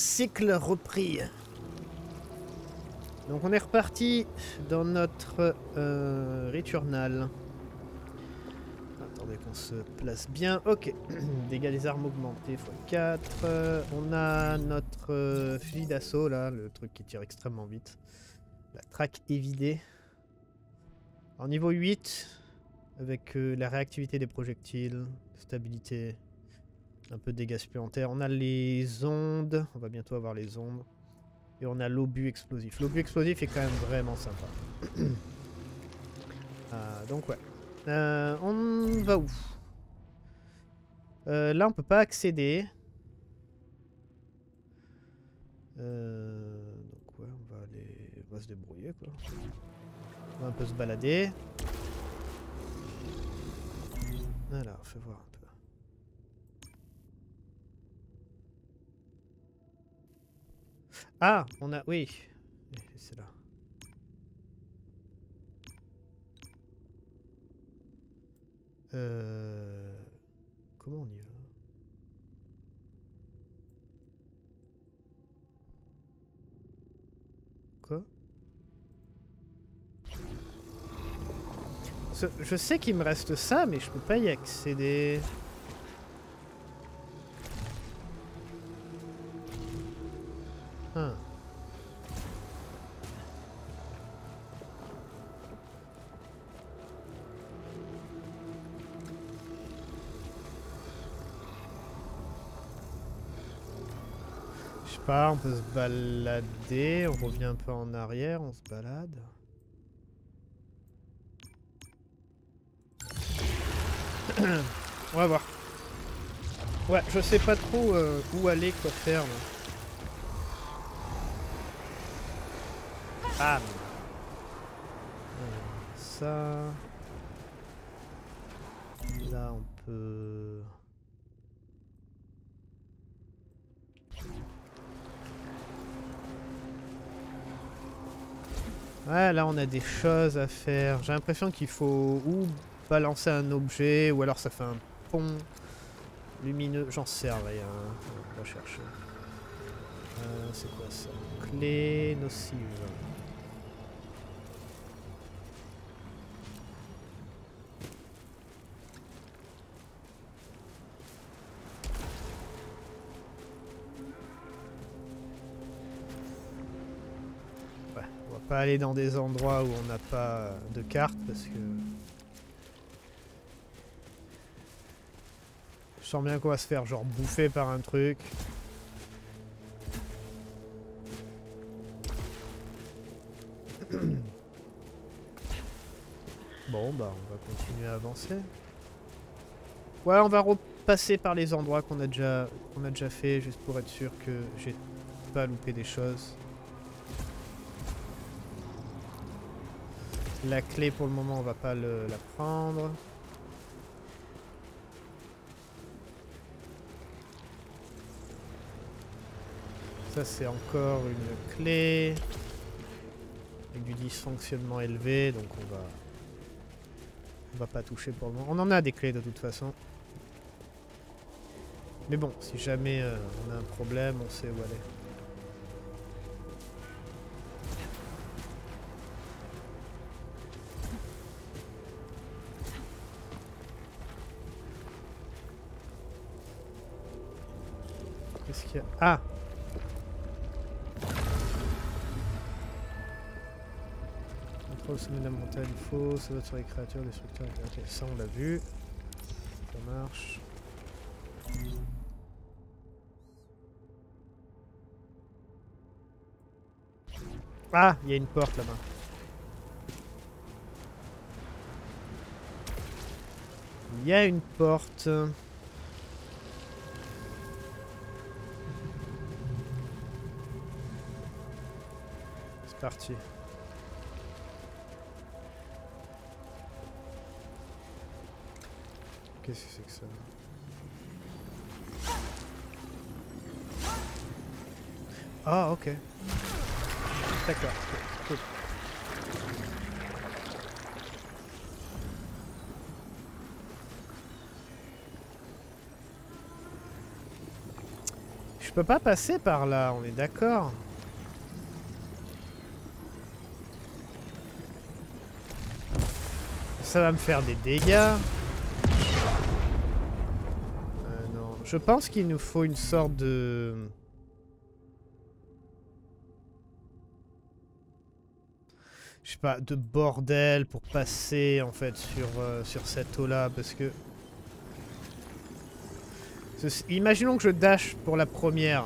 Cycle repris. Donc on est reparti dans notre Returnal. Attendez qu'on se place bien. Ok. Dégâts des armes augmentés x4. On a notre fusil d'assaut là, le truc qui tire extrêmement vite. La traque évidée. En niveau 8, avec la réactivité des projectiles, stabilité, un peu de dégâts supplémentaires. On a les ondes, on va bientôt avoir les ondes. Et on a l'obus explosif. L'obus explosif est quand même vraiment sympa. Donc ouais. On va où? Là on peut pas accéder. Donc ouais, on va se débrouiller quoi. On va un peu se balader. Alors, fais voir un peu. Ah, on a... Oui. C'est là. Comment on y va? Quoi? Je sais qu'il me reste ça, mais je peux pas y accéder. Ah. Je sais pas, on peut se balader, on revient un peu en arrière, on se balade. On va voir. Ouais, je sais pas trop où aller, quoi faire. Ah, ça. Là, on peut. Ouais, là, on a des choses à faire. J'ai l'impression qu'il faut ou balancer un objet, ou alors ça fait un pont lumineux. J'en sais rien. On va chercher. C'est quoi ça? Clé nocive. Pas aller dans des endroits où on n'a pas de carte parce que je sens bien qu'on va se faire genre bouffer par un truc. Bon bah on va continuer à avancer. Ouais, on va repasser par les endroits qu'on a déjà fait juste pour être sûr que j'ai pas loupé des choses. La clé pour le moment on va pas la prendre. Ça c'est encore une clé avec du dysfonctionnement élevé, donc on va pas toucher pour le moment. On en a des clés de toute façon. Mais bon, si jamais on a un problème, on sait où aller. Ah! Contrôle sommet de la montagne, faux, ça va sur les créatures, destructeurs, ok, ça on l'a vu. Ça marche. Ah! Il y a une porte là-bas. Il y a une porte. Parti. Qu'est-ce que c'est que ça? Ah, ok. D'accord. Cool. Je Je peux pas passer par là, on est d'accord. Ça va me faire des dégâts. Non. Je pense qu'il nous faut une sorte de... Je sais pas, de bordel pour passer en fait sur, sur cette eau-là, parce que... Imaginons que je dash pour la première,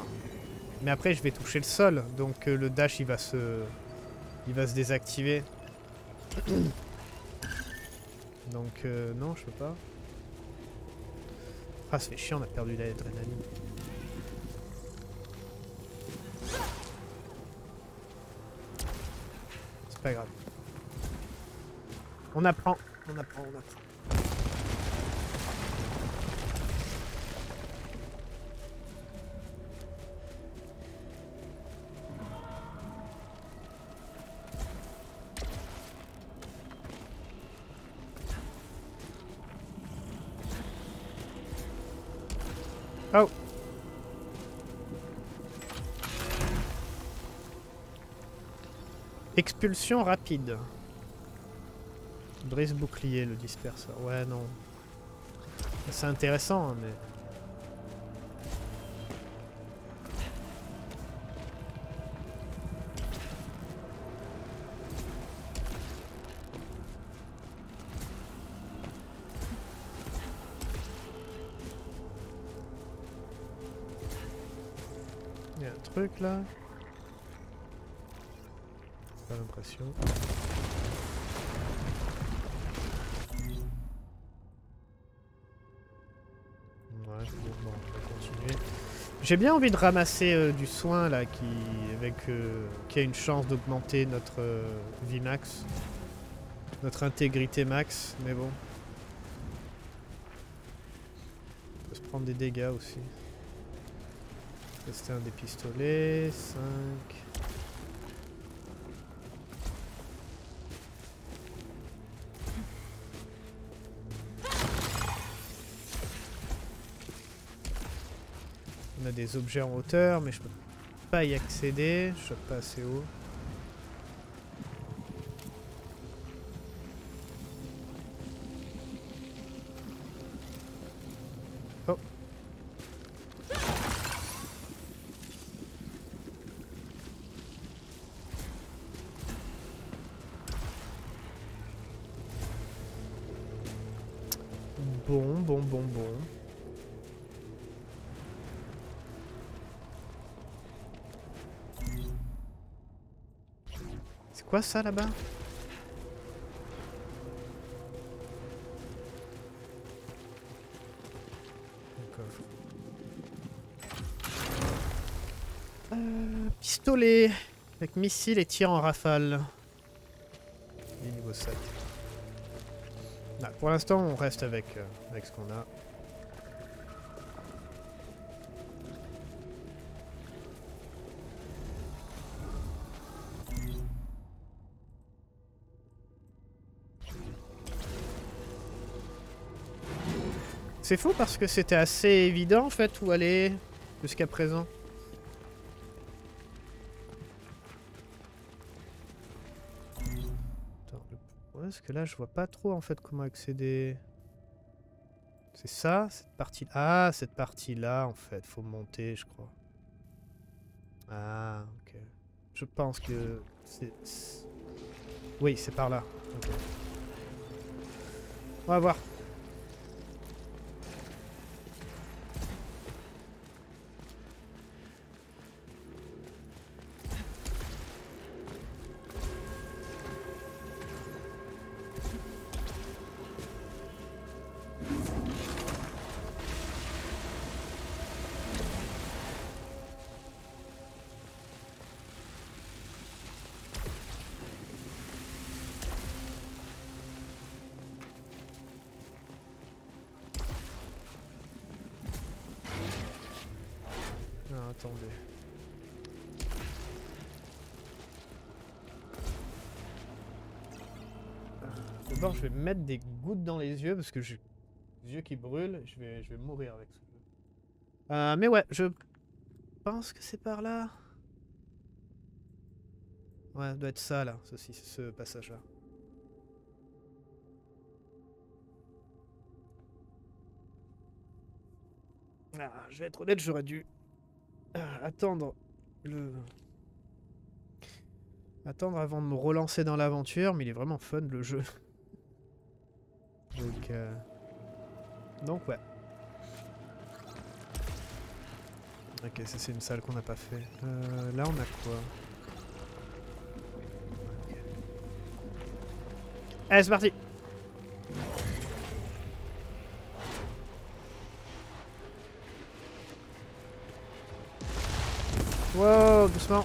mais après je vais toucher le sol, donc le dash il va se désactiver. Donc non, je peux pas. Ah, ça fait chiant, on a perdu l'adrénaline. C'est pas grave. On apprend. Oh. Expulsion rapide. Brise bouclier, le disperseur. Ouais, non. C'est intéressant, hein, mais... là, j'ai pas l'impression. Ouais, bon, on va continuer. J'ai bien envie de ramasser du soin là qui a une chance d'augmenter notre vie max, notre intégrité max, mais bon. On peut se prendre des dégâts aussi. C'était un des pistolets, 5. On a des objets en hauteur, mais je peux pas y accéder, je suis pas assez haut. Bon. C'est quoi ça là-bas? Pistolet avec missile et tir en rafale. Et niveau 7. Ah, pour l'instant, on reste avec ce qu'on a. C'est fou parce que c'était assez évident en fait où aller jusqu'à présent. Parce que là je vois pas trop en fait comment accéder. C'est ça, cette partie. Ah, cette partie là en fait, faut monter je crois. Ah ok. Je pense que c'est... Oui, c'est par là. Okay. On va voir. D'abord je vais mettre des gouttes dans les yeux parce que j'ai les yeux qui brûlent, je vais mourir avec ça. Mais ouais, je pense que c'est par là. Ouais, ça doit être ça là, ce passage là. Ah, je vais être honnête, j'aurais dû attendre avant de me relancer dans l'aventure, mais il est vraiment fun le jeu. Donc ouais. Ok, ça c'est une salle qu'on n'a pas fait. Là on a quoi? Okay. Allez, c'est parti. Wow, doucement.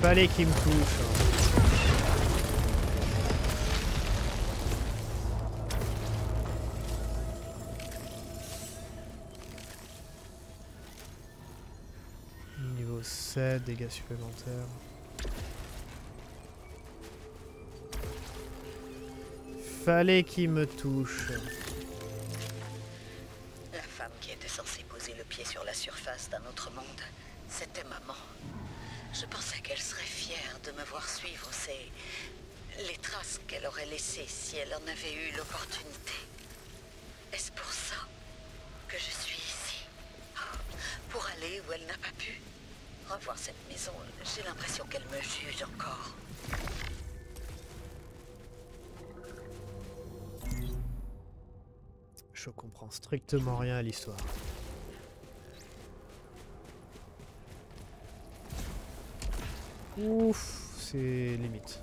Fallait qu'il me touche. Niveau 7, dégâts supplémentaires. Fallait qu'il me touche. La femme qui était censée poser le pied sur la surface d'un autre monde, c'était maman. Je pensais qu'elle serait fière de me voir suivre les traces qu'elle aurait laissées si elle en avait eu l'opportunité. Est-ce pour ça que je suis ici? Pour aller où elle n'a pas pu? Revoir cette maison, j'ai l'impression qu'elle me juge encore. Je comprends strictement rien à l'histoire. Ouf, c'est limite.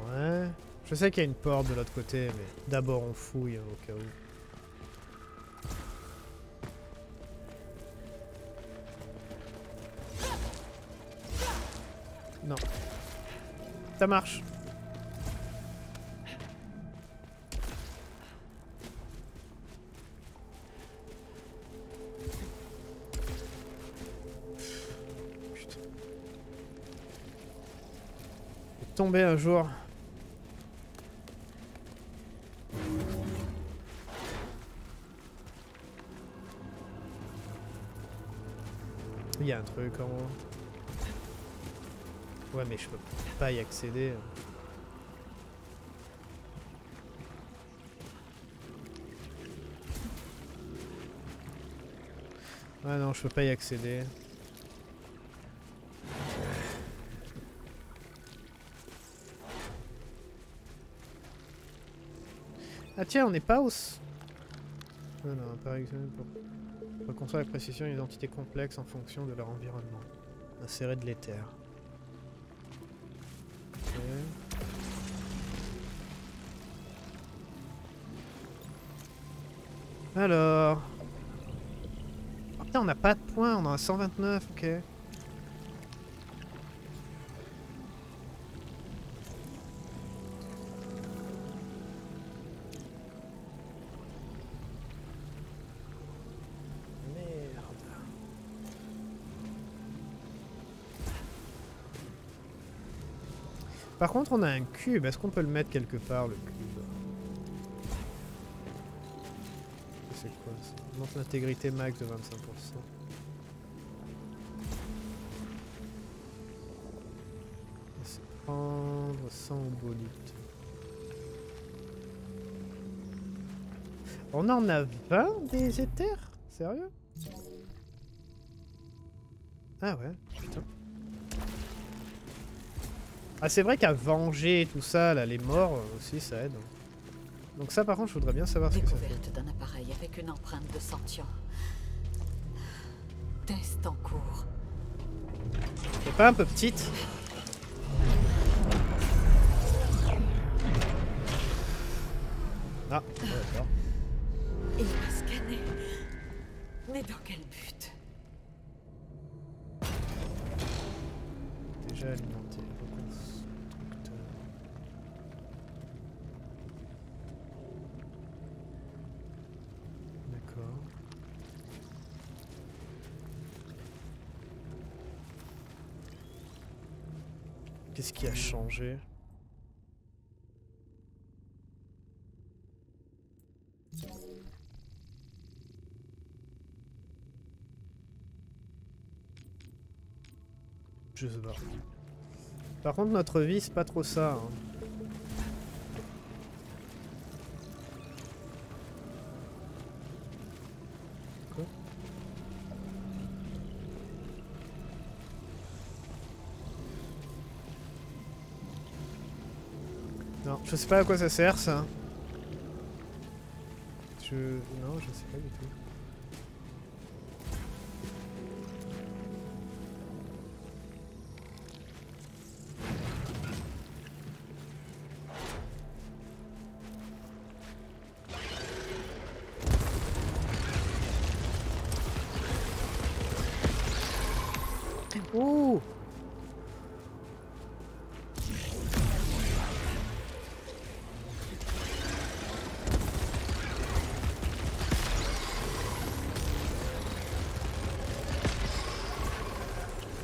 Ouais. Je sais qu'il y a une porte de l'autre côté, mais d'abord on fouille au cas où. Non. Ça marche. Putain. Je vais tomber un jour. Il y a un truc en haut. Ouais, mais je peux pas y accéder. Ah non, je peux pas y accéder. Ah tiens, on n'est pas au... Ah non, par exemple, pour reconstruire avec précision une identité complexe en fonction de leur environnement. Insérer de l'éther. Alors... Oh putain, on n'a pas de points, on en a 129, ok. Par contre, on a un cube. Est-ce qu'on peut le mettre quelque part, le cube? C'est quoi ça? On monte l'intégrité max de 25%. Laisse prendre 100 bolutes. On en a 20 des éthers? Sérieux? Ah ouais, putain. Ah c'est vrai qu'à venger tout ça, là, les morts aussi ça aide. Donc ça par contre je voudrais bien savoir ce que c'est. Découverte d'un appareil avec une empreinte de sentient. Test en cours. Elle est pas un peu petite? Ah, d'accord. Il m'a scanné. Mais dans quel but? Déjà alimenté. Qu'est-ce qui a changé? Je sais pas. Par contre, notre vie, c'est pas trop ça. Hein. Je sais pas à quoi ça sert ça. Non, je sais pas du tout.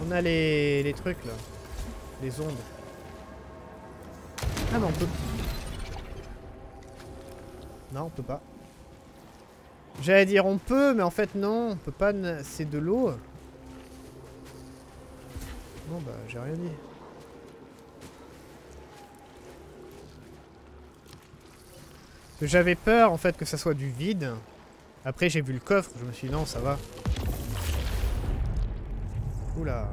On a les trucs là, les ondes. Ah non, on peut. Non, on peut pas. J'allais dire on peut, mais en fait non, on peut pas. C'est de l'eau. Bon bah j'ai rien dit. J'avais peur en fait que ça soit du vide. Après j'ai vu le coffre, je me suis dit non ça va. Oula.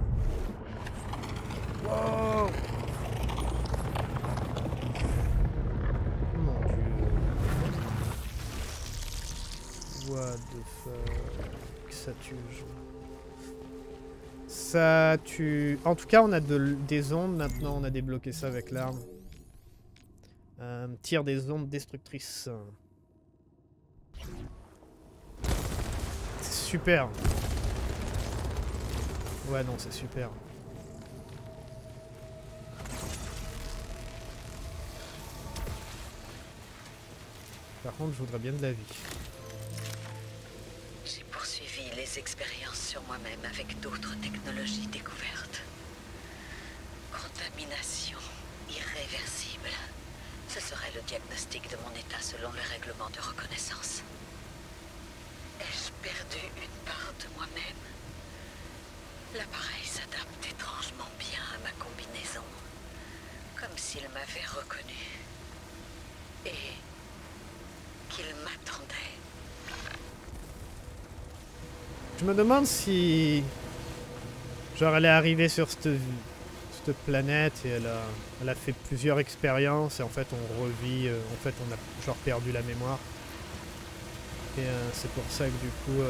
Wow. Mon dieu. What the fuck. Ça tue. Ça tue. En tout cas, on a des ondes maintenant. On a débloqué ça avec l'arme. Tire des ondes destructrices. C'est super. Ouais non c'est super. Par contre je voudrais bien de la vie. J'ai poursuivi les expériences sur moi-même avec d'autres technologies découvertes. Contamination irréversible. Ce serait le diagnostic de mon état selon le règlement de reconnaissance. Ai-je perdu une part de moi-même ? L'appareil s'adapte étrangement bien à ma combinaison, comme s'il m'avait reconnu et qu'il m'attendait. Je me demande si, genre, elle est arrivée sur cette planète et elle a fait plusieurs expériences et en fait on revit, en fait on a genre perdu la mémoire et c'est pour ça que du coup.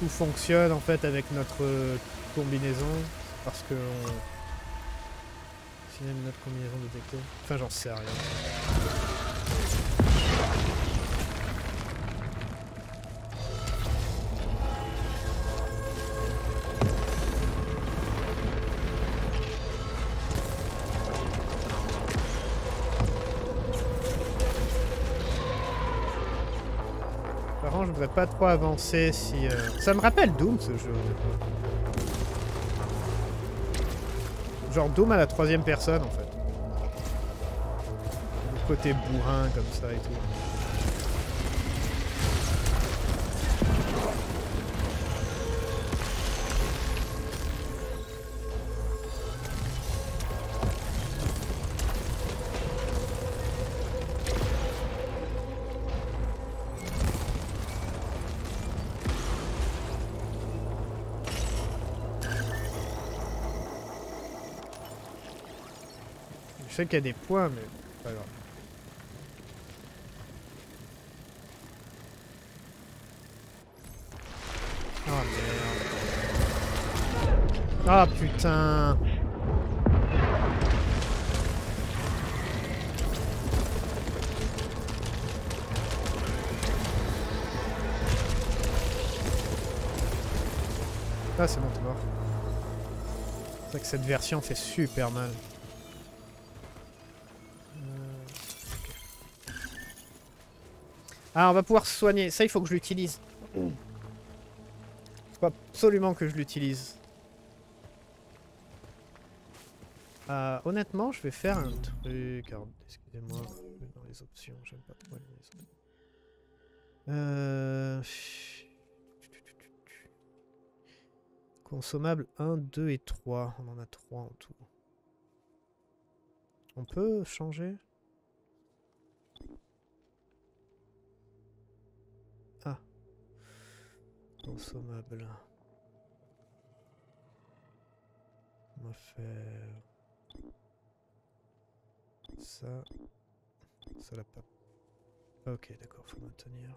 Tout fonctionne en fait avec notre combinaison parce que on... finalement notre combinaison détectée. Enfin j'en sais rien. Pas trop avancé si... Ça me rappelle Doom ce jeu. Genre Doom à la troisième personne en fait. Le côté bourrin comme ça et tout. Je sais qu'il y a des points, mais pas grave. Oh merde. Ah putain. Ah c'est bon, t'es mort. C'est vrai que cette version fait super mal. Okay. Ah on va pouvoir se soigner, ça il faut que je l'utilise. Il faut absolument que je l'utilise. Honnêtement, je vais faire un truc. Excusez-moi, dans les options, j'aime pas trop les options. Consommables 1, 2 et 3. On en a 3 en tout. On peut changer. Ah. Consommables. On va faire... ça, ça l'a pas. Ok, d'accord, faut maintenir.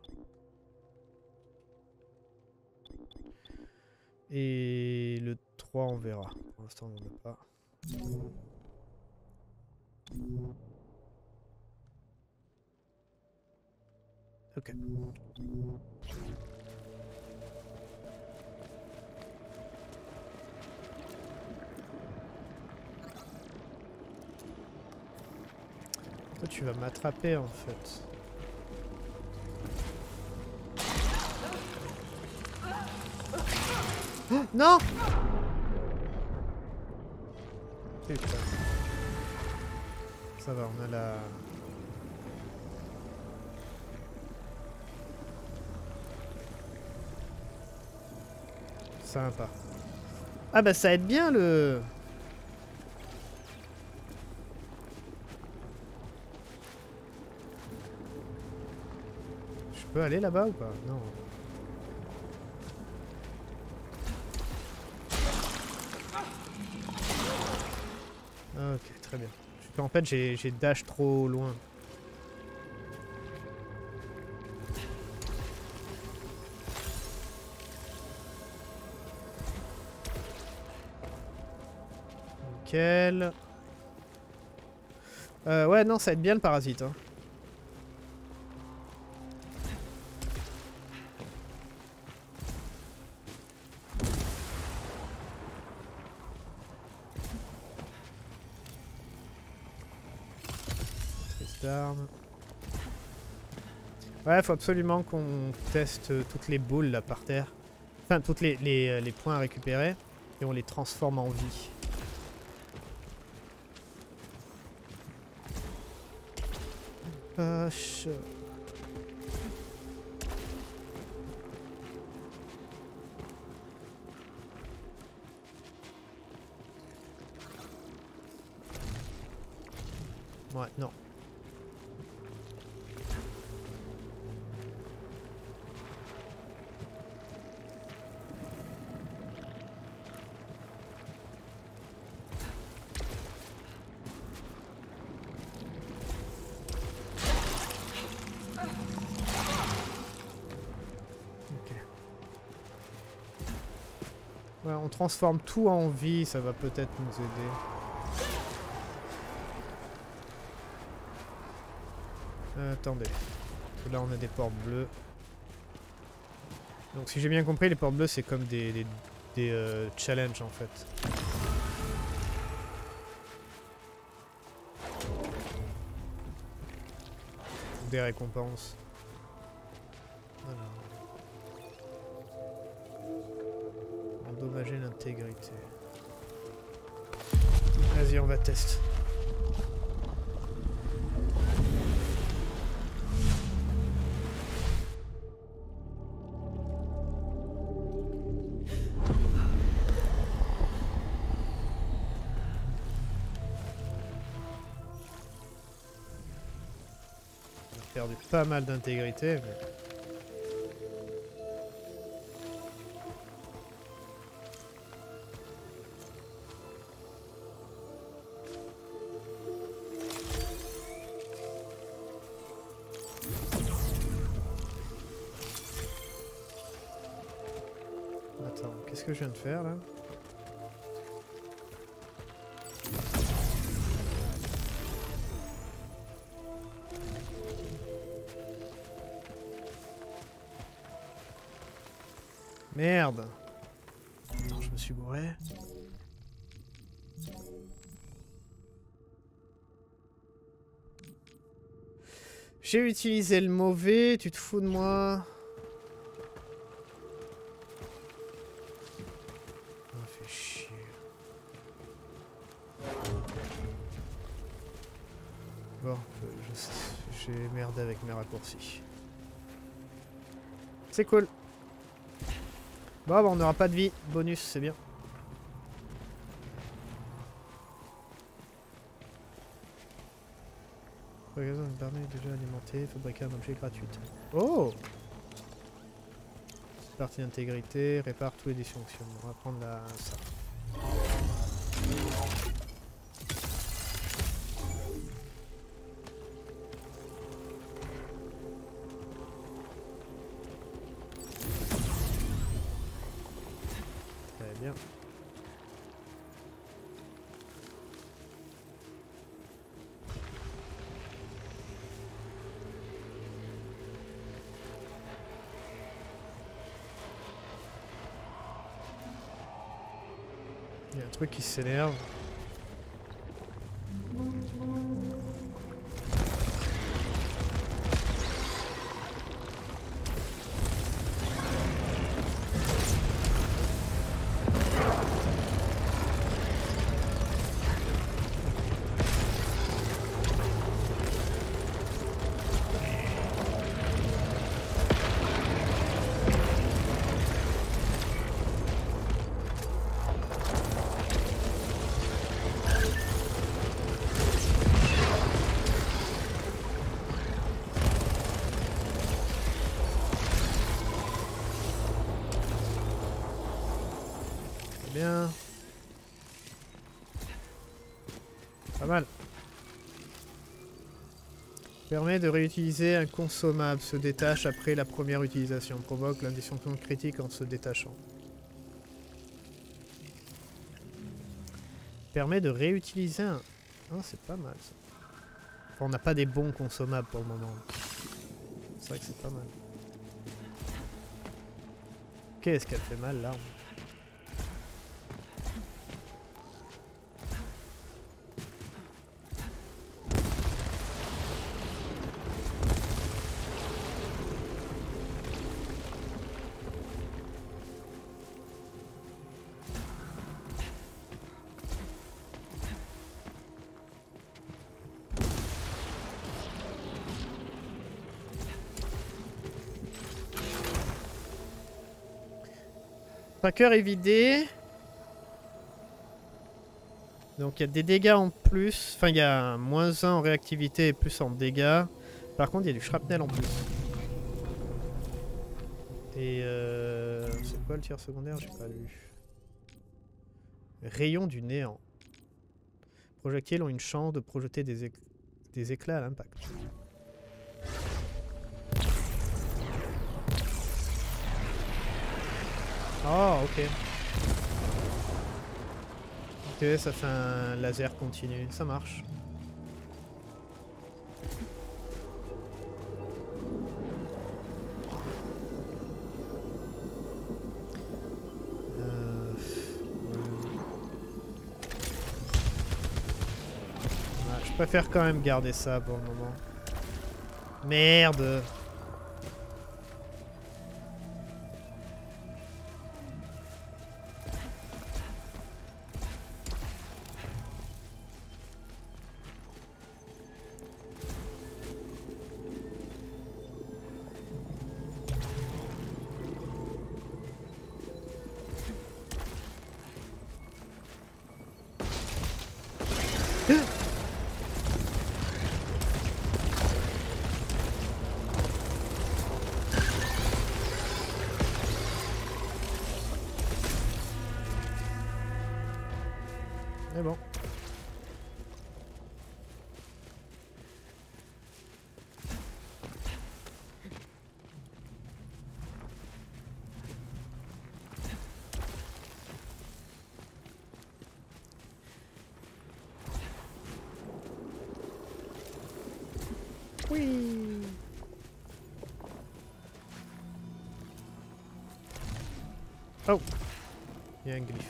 Et le 3, on verra. Pour l'instant, on n'en a pas. Ok. Toi, tu vas m'attraper en fait. Non! Putain. Ça va, on a la... Sympa. Ah bah ça aide bien le... Je peux aller là-bas ou pas? Non. Ok, très bien. En fait, j'ai dash trop loin. Nickel. Ouais, non, ça aide bien le parasite, hein. Ouais, faut absolument qu'on teste toutes les boules là par terre. Enfin, toutes les points à récupérer. Et on les transforme en vie. Ouais, non. Transforme tout en vie, ça va peut-être nous aider. Attendez, parce que là on a des portes bleues. Donc si j'ai bien compris, les portes bleues c'est comme des challenges en fait. Des récompenses. L'intégrité. Vas-y, on va tester. On a perdu pas mal d'intégrité. Mais... Qu'est-ce que je viens de faire là? Merde. Attends, je me suis bourré. J'ai utilisé le mauvais, tu te fous de moi. Oh, fais chier. Bon, j'ai merdé avec mes raccourcis. C'est cool. Bon, on n'aura pas de vie. Bonus, c'est bien. Magasin me permet déjà d'alimenter, fabriquer un objet gratuit. Oh, partie d'intégrité, répare tous les dysfonctionnements. On va prendre la... ça. Très bien. Truc qui s'énerve. Permet de réutiliser un consommable, se détache après la première utilisation, provoque l'un des dysfonctionnements critiques en se détachant. Permet de réutiliser un... Oh, c'est pas mal ça. Enfin, on n'a pas des bons consommables pour le moment. C'est vrai que c'est pas mal. Qu'est-ce qu'elle fait mal l'arme? Tracker est vidé. Donc il y a des dégâts en plus. Enfin il y a moins 1 en réactivité et plus en dégâts. Par contre il y a du shrapnel en plus. Et c'est quoi le tir secondaire? J'ai pas lu. Rayon du néant. Projectiles ont une chance de projeter des éclats à l'impact. Oh, ok. Ok, ça fait un laser continu. Ça marche. Ah, je préfère quand même garder ça pour le moment. Merde! Oh, il y a un glyphe.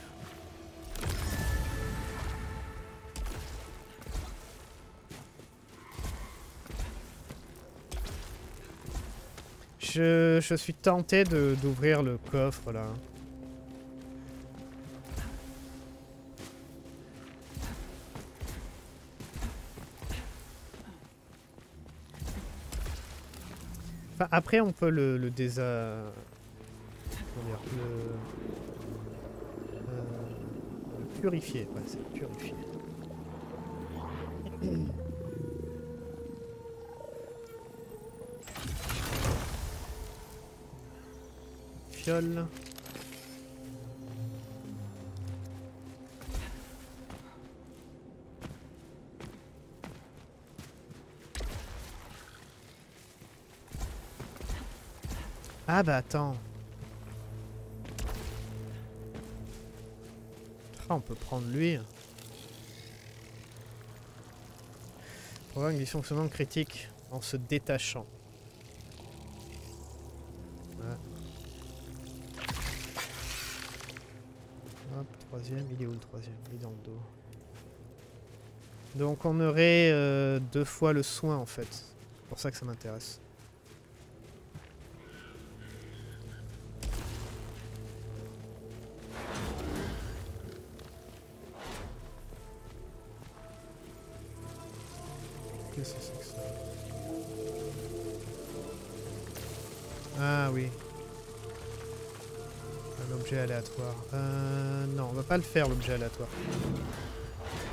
Je suis tenté d'ouvrir le coffre là. Enfin, après on peut le le purifier, ouais, c'est purifier. Fiole. Ah bah attends. Ah, on peut prendre lui. Programme du dysfonctionnement critique en se détachant. Voilà. Hop, troisième. Il est où le troisième? Il est dans le dos. Donc on aurait 2 fois le soin en fait. C'est pour ça que ça m'intéresse. Ah oui. Un objet aléatoire. Non, on va pas le faire l'objet aléatoire.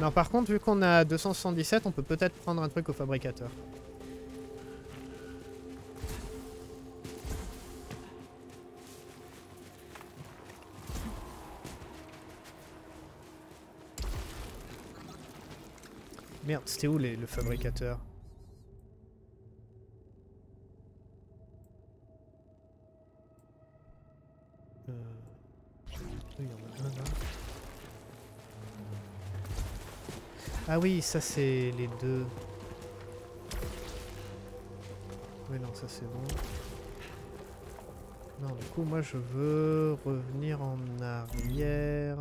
Non, par contre, vu qu'on a 277, on peut peut-être prendre un truc au fabricateur. Merde, c'était où le fabricateur? Il y en a un là. Ah oui, ça c'est les deux. Oui, non, ça c'est bon. Non, du coup, moi je veux revenir en arrière.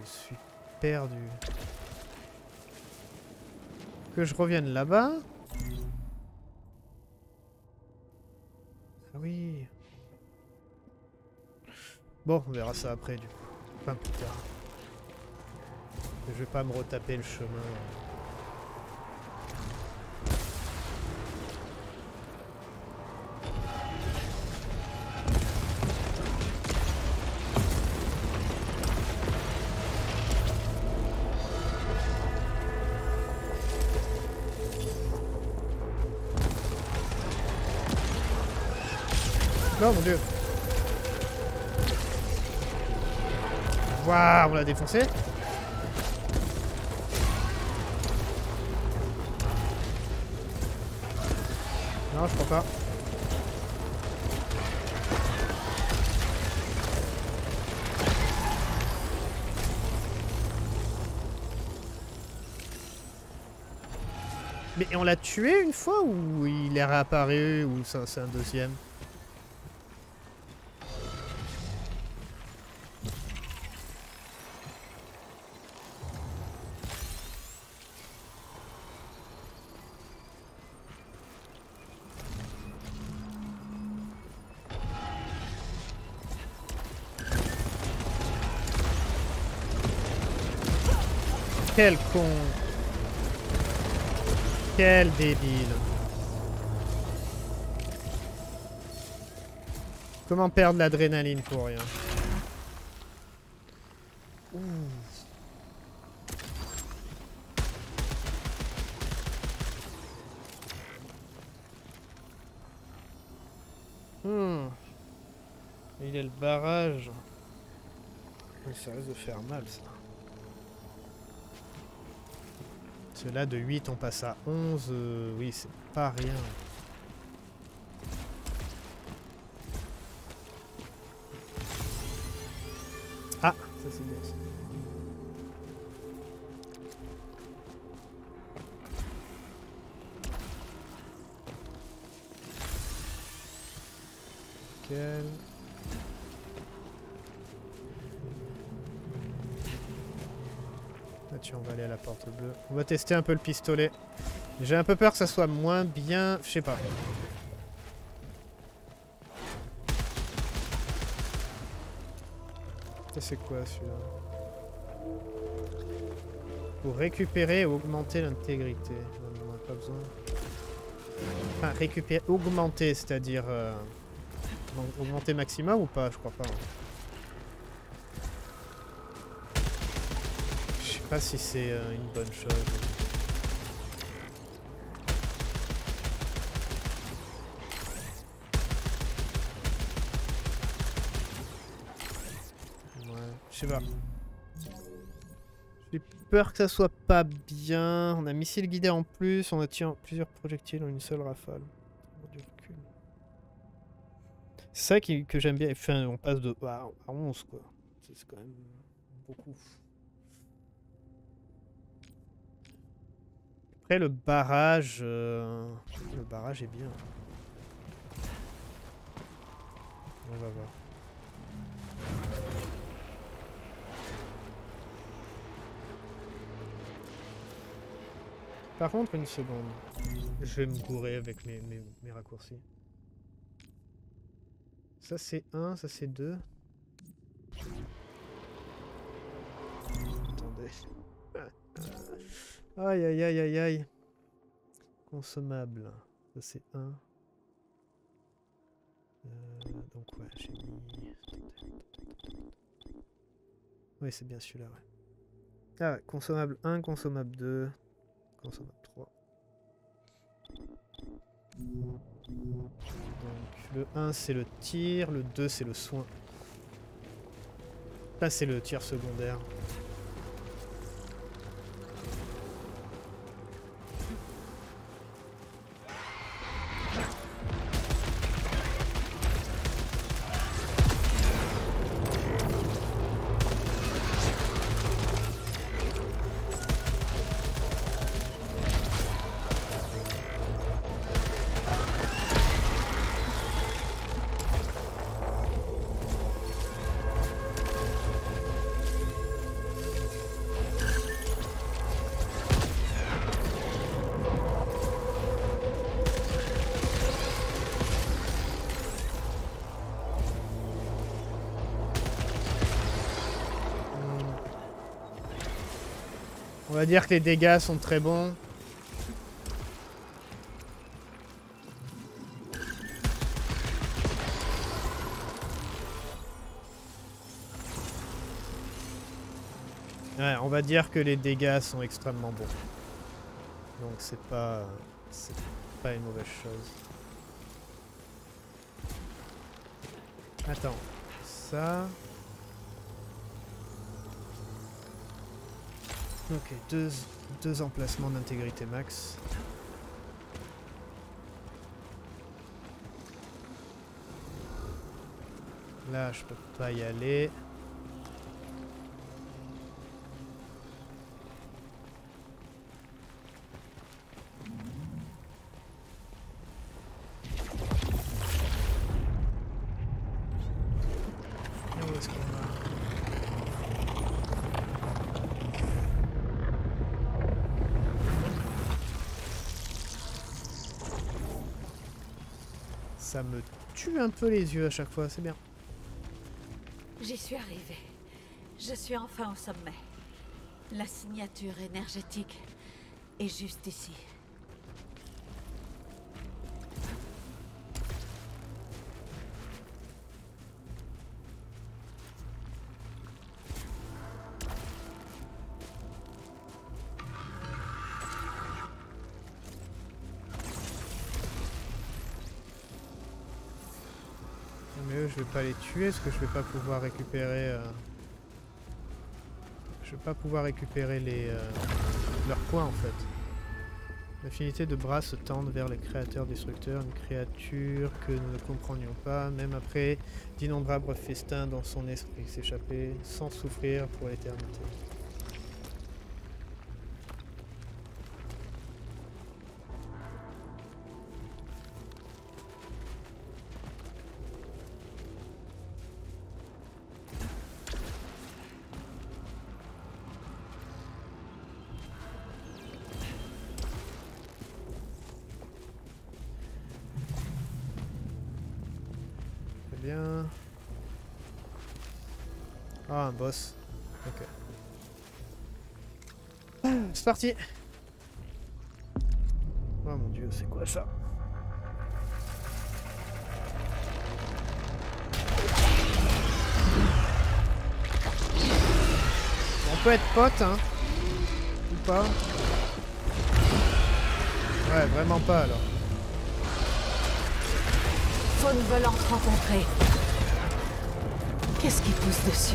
Je suis perdu. Que je revienne là-bas. Ah oui. Bon, on verra ça après du coup. Enfin plus tard. Je vais pas me retaper le chemin. Oh mon dieu. Waouh, on l'a défoncé. Non, je crois pas. Mais on l'a tué une fois ou il est réapparu ou ça c'est un deuxième? Quel con. Quel débile. Comment perdre l'adrénaline pour rien? Ouh. Il est le barrage. Mais ça risque de faire mal ça. Cela de 8 on passe à 11, oui c'est pas rien. Ah, ça c'est bien. nickel. Là, on va aller à la porte bleue. On va tester un peu le pistolet. J'ai un peu peur que ça soit moins bien... Je sais pas. C'est quoi celui-là? Pour récupérer et augmenter l'intégrité. On n'a pas besoin. Enfin, récupérer, augmenter, c'est-à-dire... augmenter maximum ou pas? Je crois pas. Je sais pas si c'est une bonne chose. Je sais pas. J'ai peur que ça soit pas bien. On a missile guidé en plus, on attire plusieurs projectiles en une seule rafale. C'est ça que j'aime bien. Enfin, on passe de à 11 quoi. C'est quand même beaucoup. Après le barrage. Le barrage est bien. On va voir. Par contre, une seconde. Je vais me gourer avec mes raccourcis. Ça c'est 1, ça c'est 2. Attendez. Aïe aïe aïe aïe aïe. Consommable. Ça c'est 1. Donc ouais, j'ai mis... Oui, c'est bien celui-là, ouais. Ah, consommable 1, consommable 2... Consommable 3. Donc le 1 c'est le tir, le 2 c'est le soin. Là c'est le tir secondaire. On va dire que les dégâts sont très bons. Ouais, on va dire que les dégâts sont extrêmement bons. Donc c'est pas une mauvaise chose. Attends, ça... Ok, deux emplacements d'intégrité max. Là, je peux pas y aller. Ça me tue un peu les yeux à chaque fois, c'est bien. J'y suis arrivée. Je suis enfin au sommet. La signature énergétique est juste ici. Pas les tuer, parce que je vais pas pouvoir récupérer les leurs points en fait. L'affinité de bras se tendent vers les créateurs destructeurs, une créature que nous ne comprenions pas, même après d'innombrables festins dans son esprit s'échapper sans souffrir pour l'éternité. Ah, un boss. Ok. C'est parti. Oh mon dieu, c'est quoi ça? On peut être potes, hein? Ou pas? Ouais, vraiment pas alors. Faut nous veulent se rencontrer. Qu'est-ce qui pousse dessus?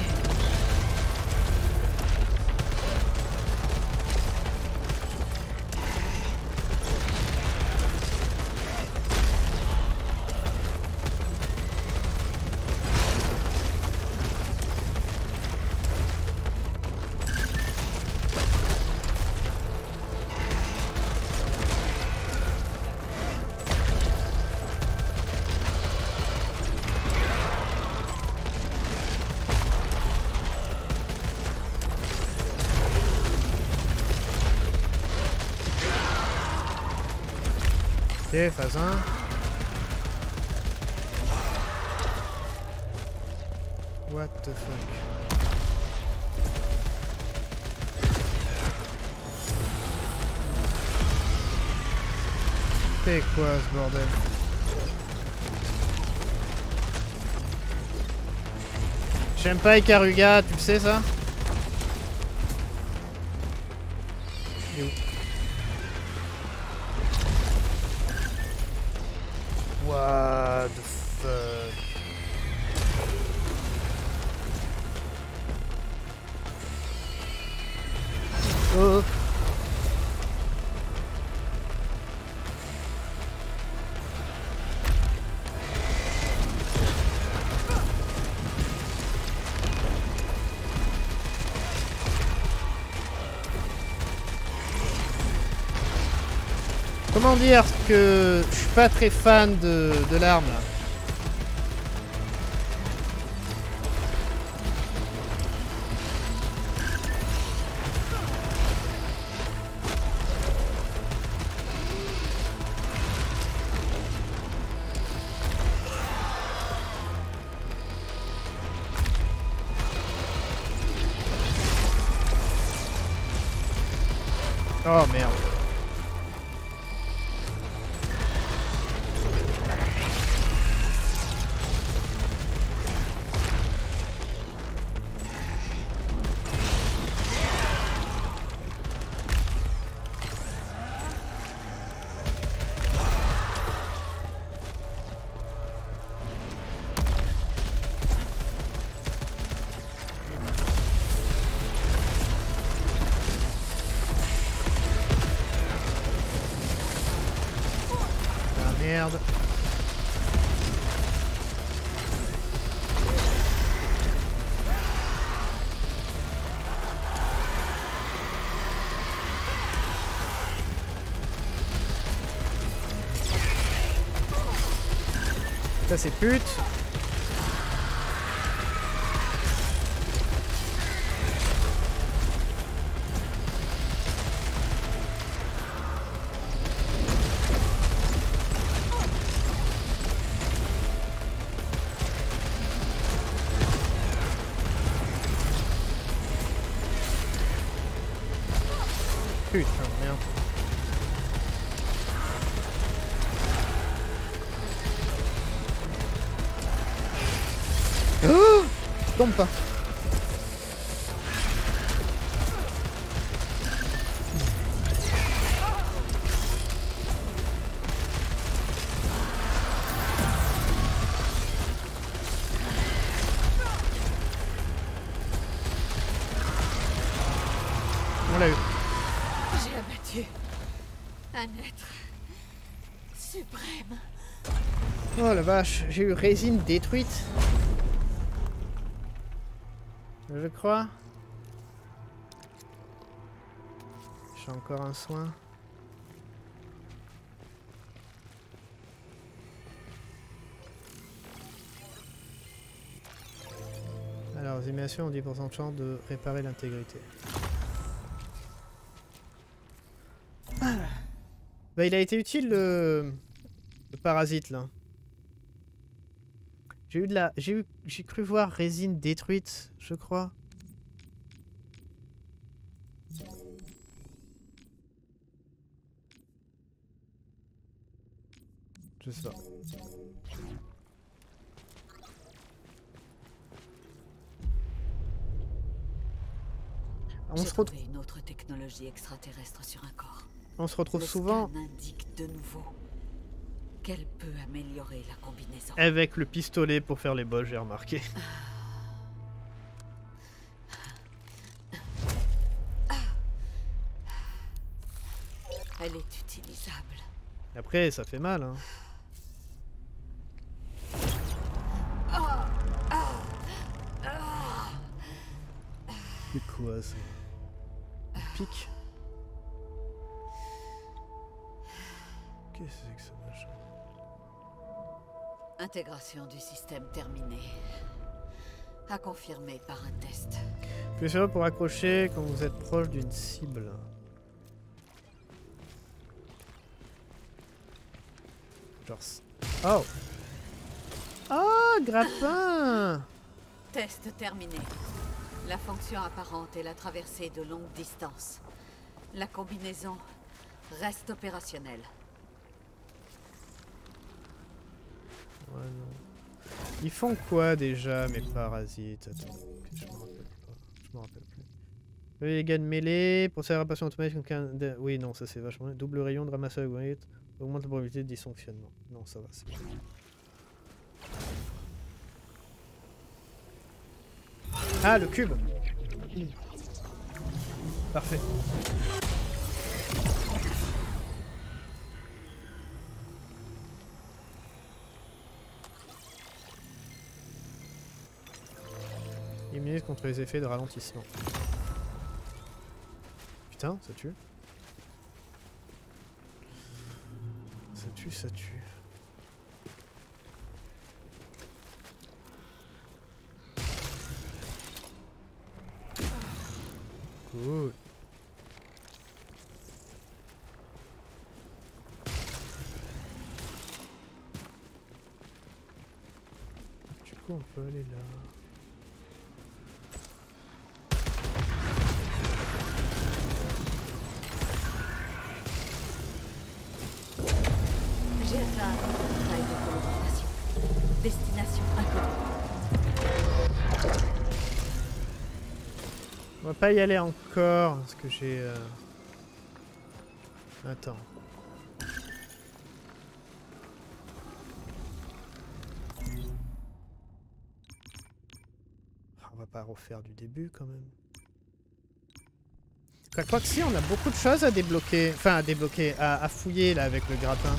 Ok, phase 1. What the fuck? C'est quoi ce bordel? J'aime pas Ikaruga, tu le sais ça? Comment dire que je suis pas très fan de l'arme là. Oh merde. Ça c'est pute. Putain, merde. Oh, je tombe pas. On l'a eu. J'ai abattu un être suprême. Oh la vache, j'ai eu résine détruite. Je crois. J'ai encore un soin. Alors, les immersions ont 10% de chance de réparer l'intégrité. Bah, il a été utile le parasite là. J'ai eu de la... J'ai cru voir résine détruite, je crois. Je sais pas. On se retrouve une autre technologie extraterrestre sur un corps. On se retrouve souvent de nouveau qu'elle peut améliorer la combinaison. Avec le pistolet pour faire les boss, j'ai remarqué. Elle est utilisable. Après, ça fait mal, hein. C'est quoi ça? Pique. Qu'est-ce que c'est que ce machin? Intégration du système terminée. À confirmer par un test. Plus pour accrocher quand vous êtes proche d'une cible. Genre... Oh! Oh, grappin! Test terminé. La fonction apparente est la traversée de longue distance. La combinaison reste opérationnelle. Ouais, non. Ils font quoi déjà mes parasites? Attends, je m'en rappelle pas. Je m'en rappelle plus. Les gars de mêlée, pour sa réparation automatique, oui, non, ça c'est vachement. Double rayon de ramasseur, augmente la probabilité de dysfonctionnement. Non, ça va, c'est bien. Ah, le cube. Parfait. Immunise contre les effets de ralentissement. Putain, ça tue. Ça tue, ça tue. Cool. Du coup, on peut aller là. J'ai atteint un portail de téléportation. Destination inconnue. On va pas y aller encore, parce que j'ai... Attends. On va pas refaire du début, quand même. Quoique si, on a beaucoup de choses à débloquer. Enfin, à débloquer, à fouiller, là, avec le grappin.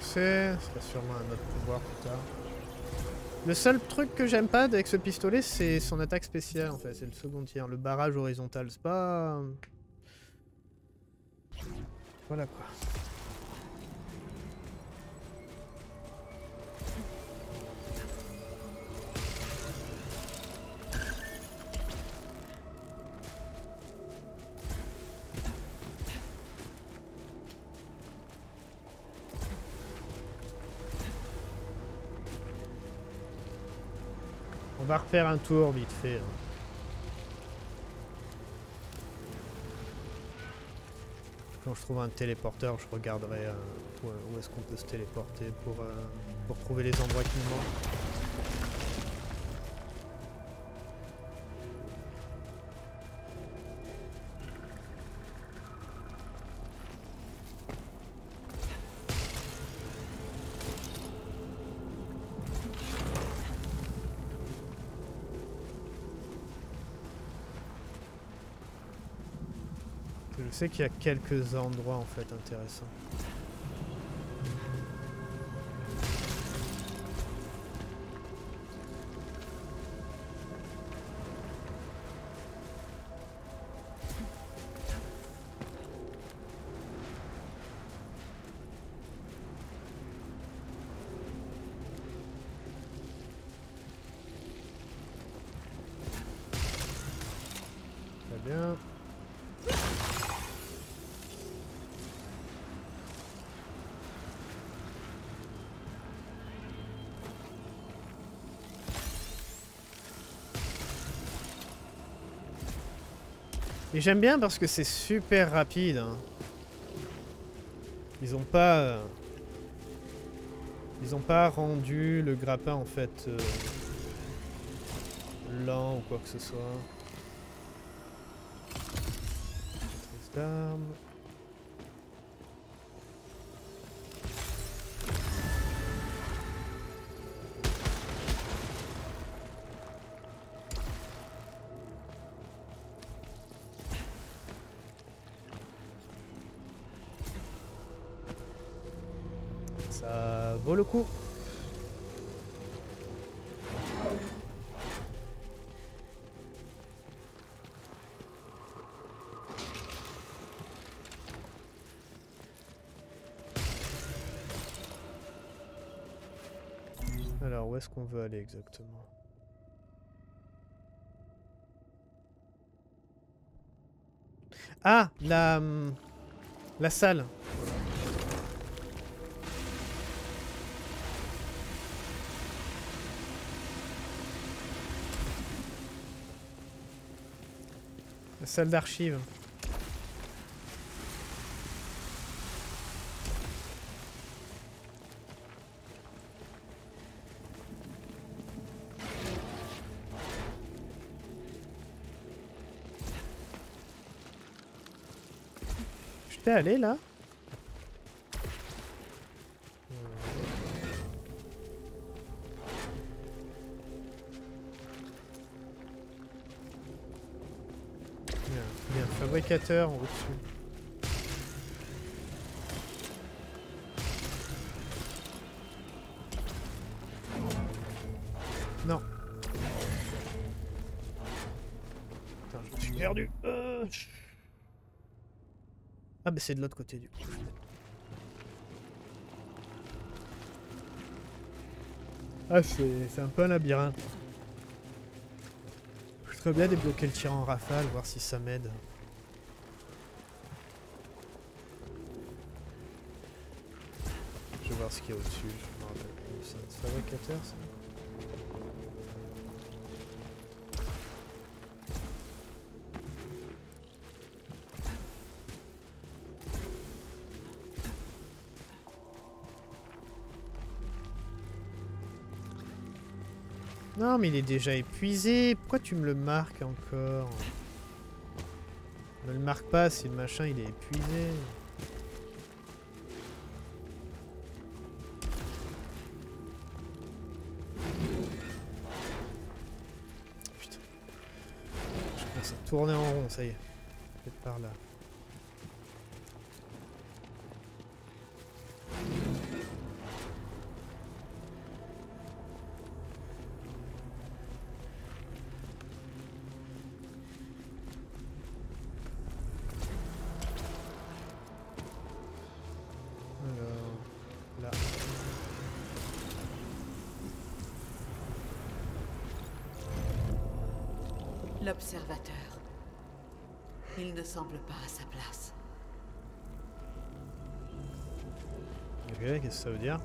C'est sûrement un autre pouvoir plus tard. Le seul truc que j'aime pas avec ce pistolet, c'est son attaque spéciale en fait. C'est le second tir, le barrage horizontal. C'est pas... Voilà quoi. On va refaire un tour vite fait. Quand je trouve un téléporteur, je regarderai où est-ce qu'on peut se téléporter pour trouver les endroits qui nous manquent. Je sais qu'il y a quelques endroits en fait intéressants. Et j'aime bien parce que c'est super rapide. Ils ont pas... ils ont pas rendu le grappin en fait lent ou quoi que ce soit. Maîtrise d'armes. Le coup. Alors où est-ce qu'on veut aller exactement? Ah, la salle. Salle d'archives. Je t'ai allé là? Fabricateur en haut dessus. Non. Putain, je me suis perdu. Ah bah c'est de l'autre côté du coup. Ah c'est un peu un labyrinthe. Je voudrais bien débloquer le tir en rafale, voir si ça m'aide. Ce qu'il y a au-dessus, je me rappelle plus, c'est un fabricateur ça. Non mais il est déjà épuisé, pourquoi tu me le marques encore? Ne le marque pas si le machin il est épuisé. Tourner en rond, ça y est. Peut-être par là. Alors, là. L'observateur. Il ne semble pas à sa place. Ok, qu'est-ce que ça veut dire?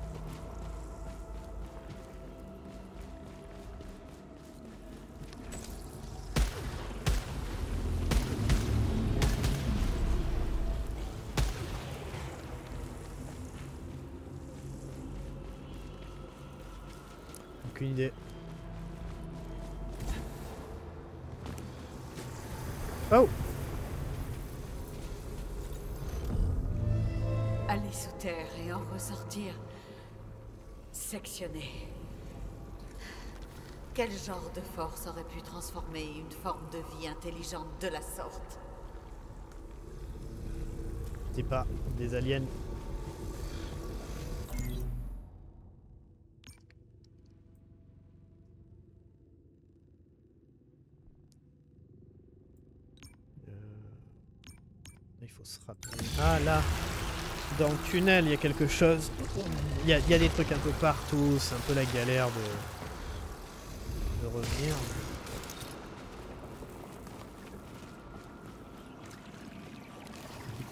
Aucune idée. Oh! Et en ressortir sectionné. Quel genre de force aurait pu transformer une forme de vie intelligente de la sorte? T'es pas des aliens. Il faut se rappeler. Ah là, dans le tunnel, il y a quelque chose. Il y a des trucs un peu partout. C'est un peu la galère de revenir.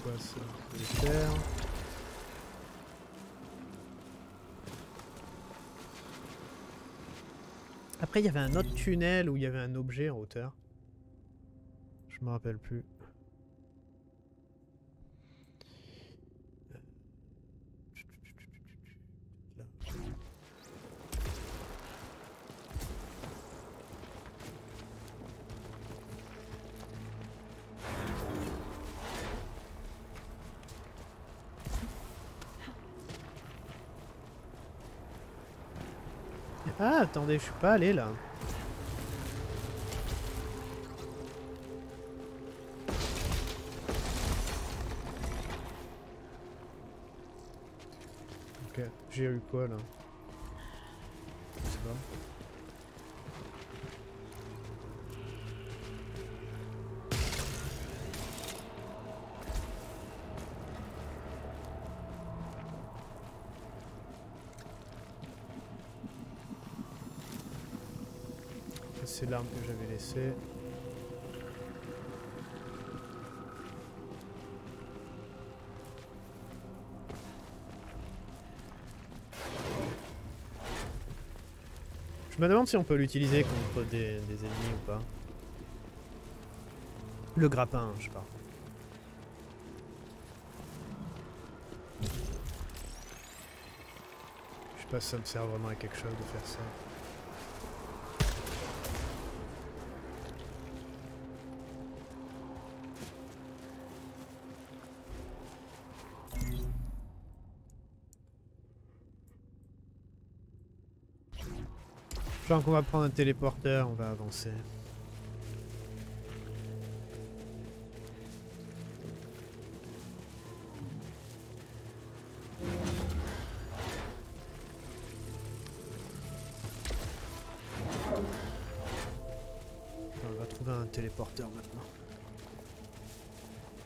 Quoi ça, on peut les faire. Après il y avait un autre tunnel où il y avait un objet en hauteur. Je me rappelle plus. Ah, attendez, je suis pas allé là. Ok, j'ai eu quoi là? Je sais pas. C'est l'arme que j'avais laissée. Je me demande si on peut l'utiliser contre des ennemis ou pas. Le grappin, je sais pas. Je sais pas si ça me sert vraiment à quelque chose de faire ça. Donc on va prendre un téléporteur, on va avancer. On va trouver un téléporteur maintenant.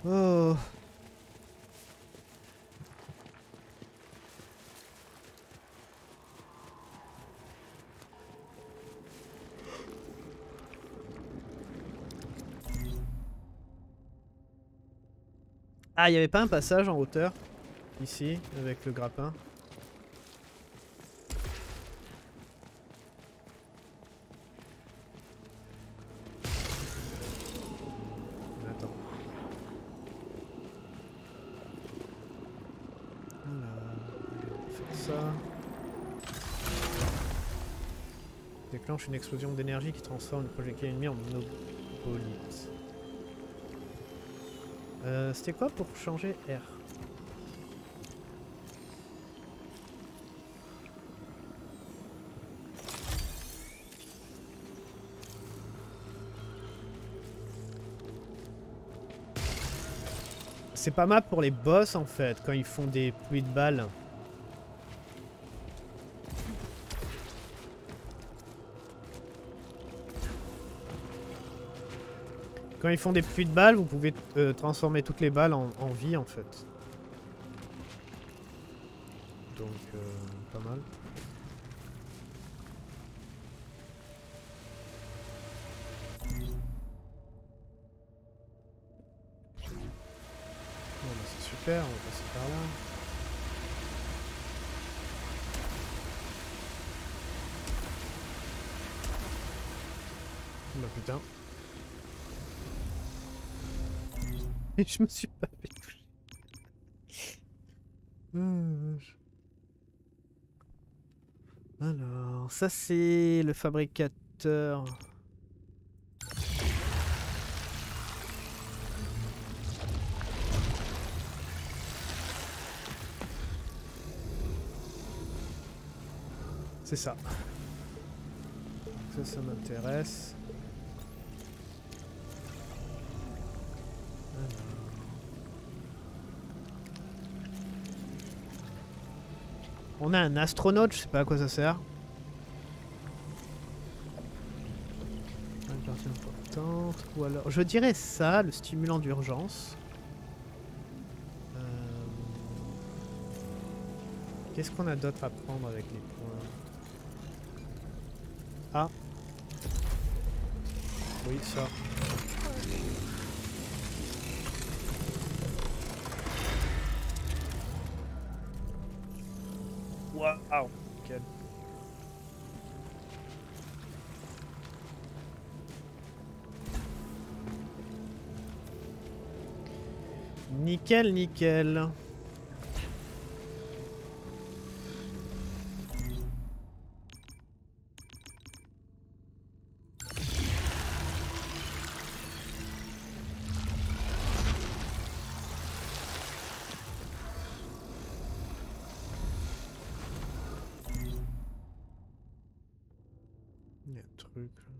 Oh. Ah, il n'y avait pas un passage en hauteur, ici, avec le grappin. Attends. Voilà, on va faire ça. Déclenche une explosion d'énergie qui transforme le projectile ennemi en monobolite. C'était quoi pour changer R? C'est pas mal pour les boss en fait, quand ils font des pluies de balles. Quand ils font des pluies de balles, vous pouvez transformer toutes les balles en vie en fait. Donc pas mal. Bon bah c'est super, on va passer par là. Bah putain. Mais je me suis pas fait toucher. Alors, ça c'est le fabricateur. C'est ça. Ça m'intéresse. On a un astronaute, je sais pas à quoi ça sert. Ou alors, je dirais ça, le stimulant d'urgence. Qu'est-ce qu'on a d'autre à prendre avec les points? Ah. Oui, ça. Waouh, quel... Nickel, nickel. Il y a un truc là.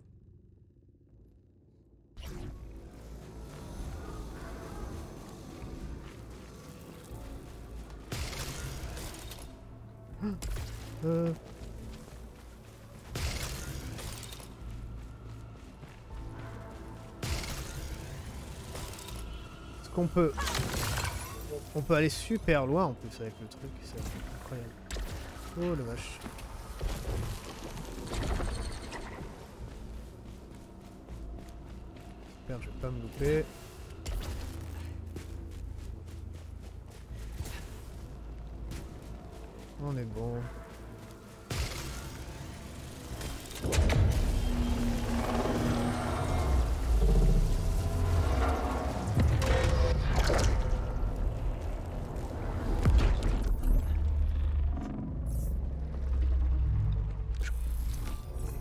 Est-ce qu'on peut... On peut aller super loin en plus avec le truc, c'est incroyable. Oh la vache. J'espère que je vais pas me louper. On est bon.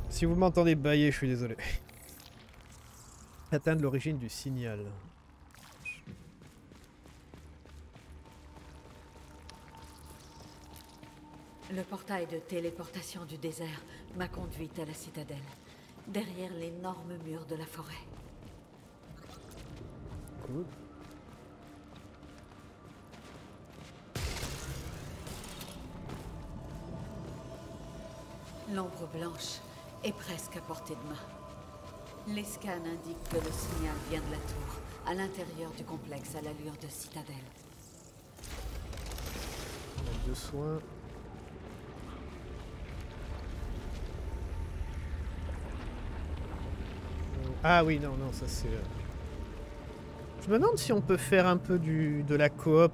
Si vous m'entendez bailler, je suis désolé. Atteindre l'origine du signal. Le portail de téléportation du désert m'a conduite à la citadelle, derrière l'énorme mur de la forêt. Cool. L'ombre blanche est presque à portée de main. Les scans indiquent que le signal vient de la tour, à l'intérieur du complexe à l'allure de citadelle. On a deux soins. Ah oui, non, non, ça c'est... Je me demande si on peut faire un peu de la coop...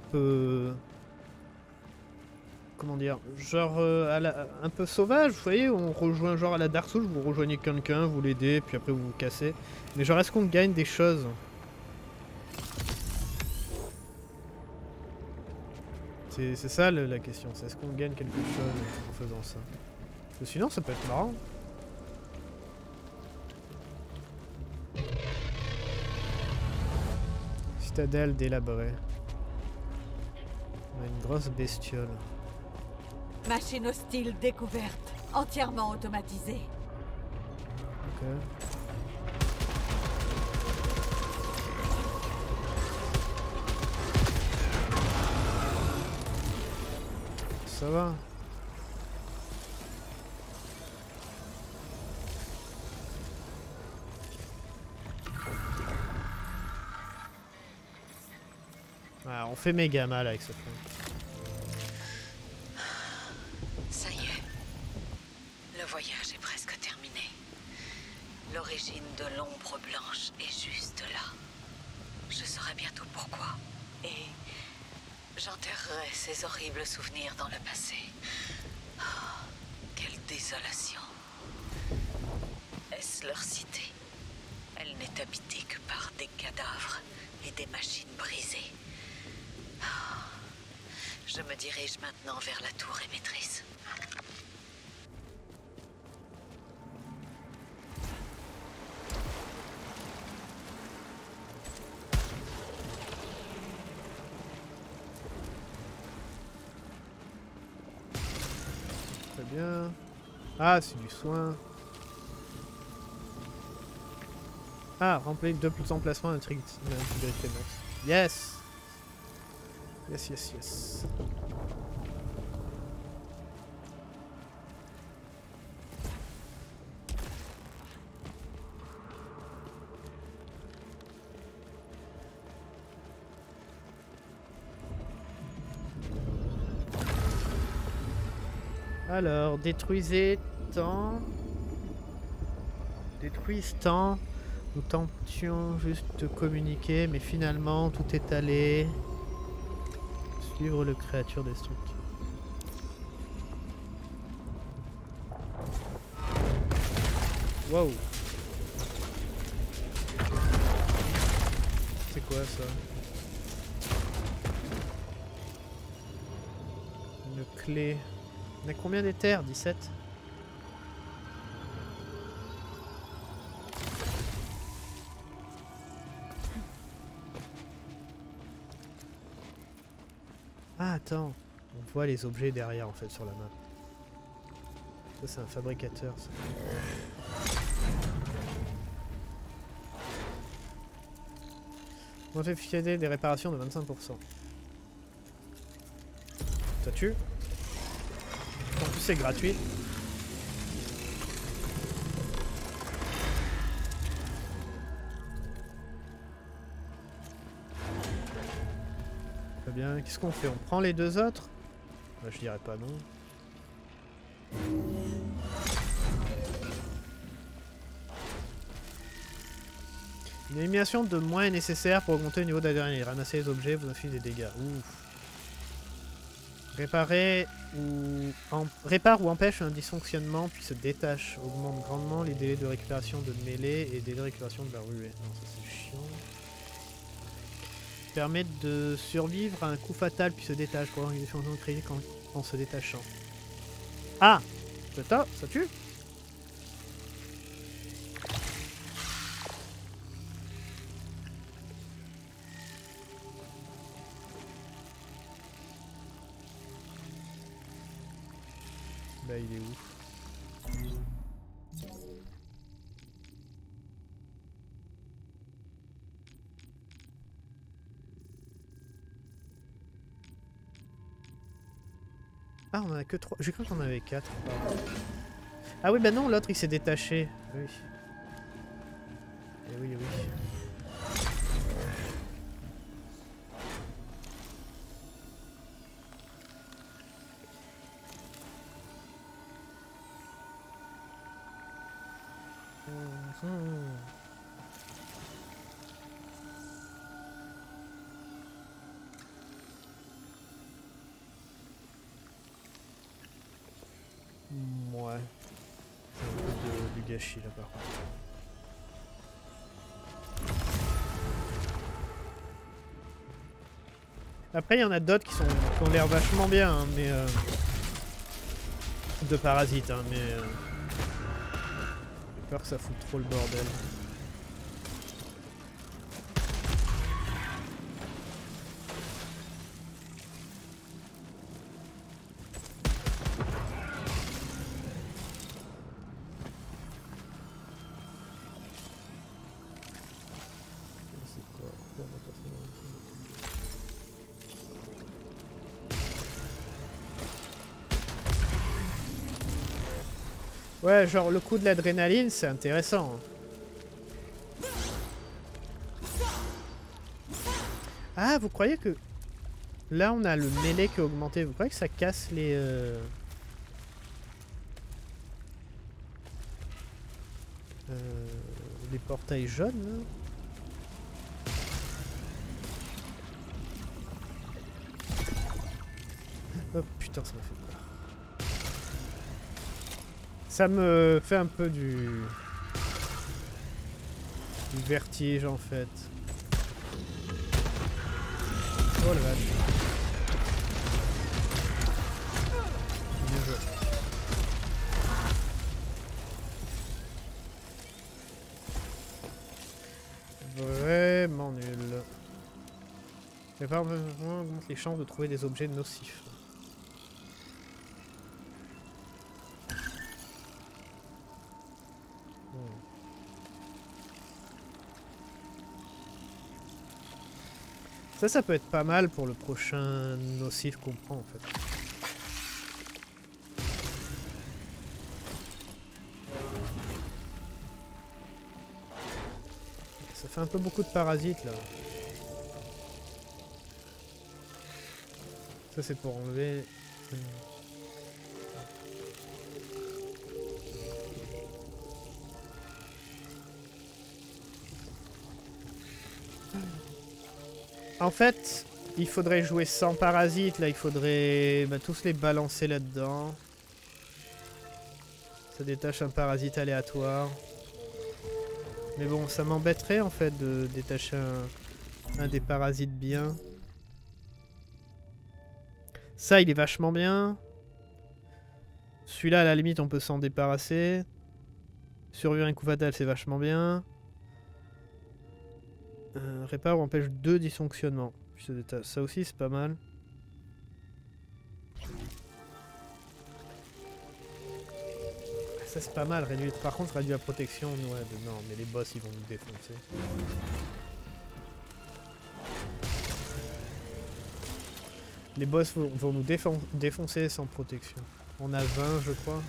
Comment dire? Genre un peu sauvage, vous voyez, on rejoint genre à la Dark Souls, vous rejoignez quelqu'un, vous l'aidez, puis après vous vous cassez. Mais genre, est-ce qu'on gagne des choses? C'est ça la question, c'est est-ce qu'on gagne quelque chose en faisant ça? Parce que sinon, ça peut être marrant. Citadelle délabrée. On a une grosse bestiole. Machine hostile découverte, entièrement automatisée. Ok. Ça va. Ah, on fait méga mal avec ce point. Ça y est. Le voyage est presque terminé. L'origine de l'ombre blanche est juste là. Je saurai bientôt pourquoi. Et j'enterrerai ces horribles souvenirs dans le passé. Oh, quelle désolation. Est-ce leur cité? Elle n'est habitée que par des cadavres et des machines brisées. Je me dirige maintenant vers la tour émettrice. Très bien. Ah, c'est du soin. Ah, remplir deux emplacements d'intrigue. Yes! Yes, yes, yes. Alors, détruisez tant. Détruisez tant. Nous tentions juste de communiquer, mais finalement tout est allé. Suivre le créature destructeur. Wow. C'est quoi ça? Une clé. On a combien d'éthers? 17. Ah attends, on voit les objets derrière en fait sur la map. Ça c'est un fabricateur ça. On fait filer des réparations de 25%. Ça tue. En plus c'est gratuit. Très bien, qu'est-ce qu'on fait? On prend les deux autres? Bah, je dirais pas non. Une élimination de moins est nécessaire pour augmenter le niveau d'adrénaline. Ramasser les objets, vous inflige des dégâts. Ouf. Répare ou empêche un dysfonctionnement puis se détache. Augmente grandement les délais de récupération de mêlée et délais de récupération de la ruée. Non, ça c'est chiant. Permet de survivre à un coup fatal puis se détache pour avoir une défense critique en se détachant. Ah! Ça tue! Là, il est où? Ah, on en a que 3. J'ai cru qu'on en avait 4. Ah oui, bah non, l'autre il s'est détaché. Oui. Et oui, oui. Ouais. C'est un peu du gâchis là par contre. Après il y en a d'autres qui ont l'air vachement bien hein, mais de parasites hein, mais j'ai peur que ça foute trop le bordel. Ouais, genre le coup de l'adrénaline, c'est intéressant. Ah, vous croyez que... Là, on a le mêlé qui a augmenté. Vous croyez que ça casse les... les portails jaunes là? Oh putain, ça m'a fait peur. Ça me fait un peu du vertige en fait. Oh la vache. Bien joué. Vraiment nul. C'est pas vraiment les chances de trouver des objets nocifs. Ça peut être pas mal pour le prochain nocif qu'on prend en fait. Ça fait un peu beaucoup de parasites là. Ça c'est pour enlever... En fait, il faudrait jouer sans parasites. Là, il faudrait tous les balancer là-dedans. Ça détache un parasite aléatoire. Mais bon, ça m'embêterait en fait de détacher un des parasites bien. Ça, il est vachement bien. Celui-là, à la limite, on peut s'en débarrasser. Survivre un coup fatal, c'est vachement bien. Répare ou empêche 2 dysfonctionnements. Ça aussi, c'est pas mal. Ça, c'est pas mal. Réduit. Par contre, réduit la protection. Ouais, non, mais les boss, ils vont nous défoncer. Les boss vont nous défoncer sans protection. On a 20, je crois.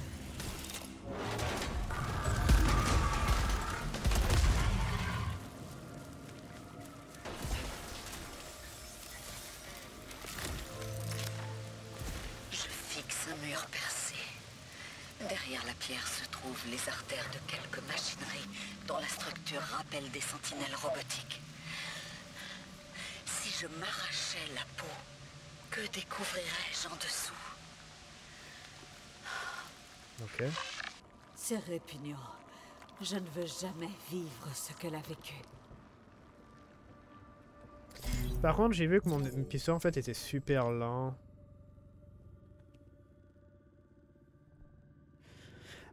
Répugnant. Je ne veux jamais vivre ce qu'elle a vécu. Par contre, j'ai vu que mon pistolet en fait était super lent.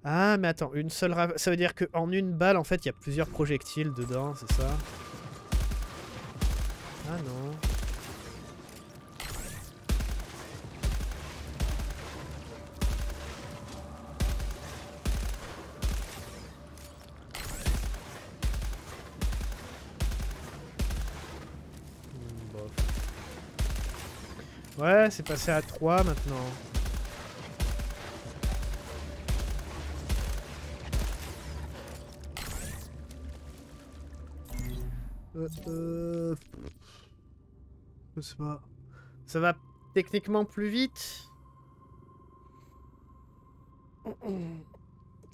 Ah, mais attends, une seule rafale. Ça veut dire qu'en une balle, en fait, il y a plusieurs projectiles dedans, c'est ça? Ah non. Ouais, c'est passé à 3 maintenant. Je sais pas. Ça va techniquement plus vite.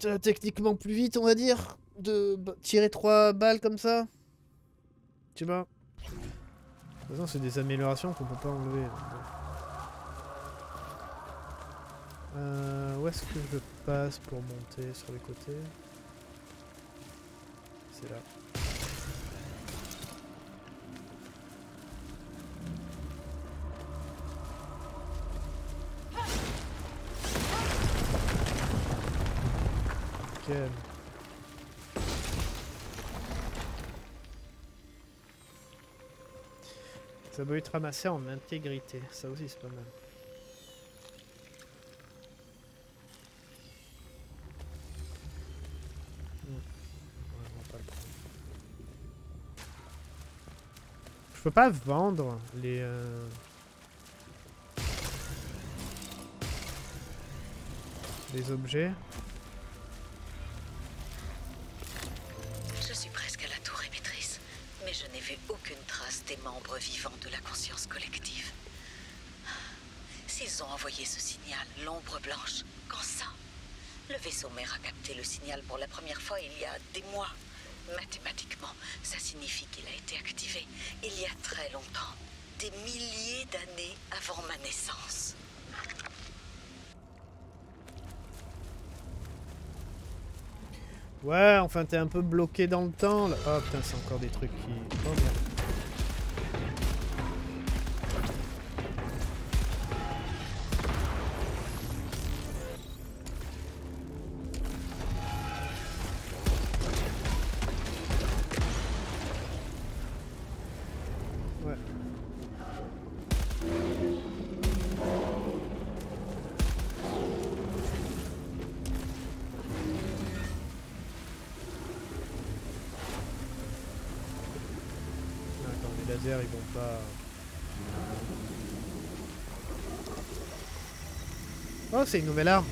Ça va techniquement plus vite, on va dire, de tirer 3 balles comme ça. Tu vois. De toute façon, c'est des améliorations qu'on peut pas enlever. Où est-ce que je passe pour monter sur les côtés? C'est là. Nickel. Ça peut être ramassé en intégrité, ça aussi c'est pas mal. Je peux pas vendre les... les objets. Je suis presque à la tour émettrice, mais je n'ai vu aucune trace des membres vivants de la conscience collective. S'ils ont envoyé ce signal, l'ombre blanche, quand ça? Le vaisseau mère a capté le signal pour la première fois il y a des mois. Mathématiquement, ça signifie qu'il a été activé il y a très longtemps. Des milliers d'années avant ma naissance. Ouais, enfin t'es un peu bloqué dans le temps là. Oh putain, c'est encore des trucs qui... Oh, merde. C'est une nouvelle arme.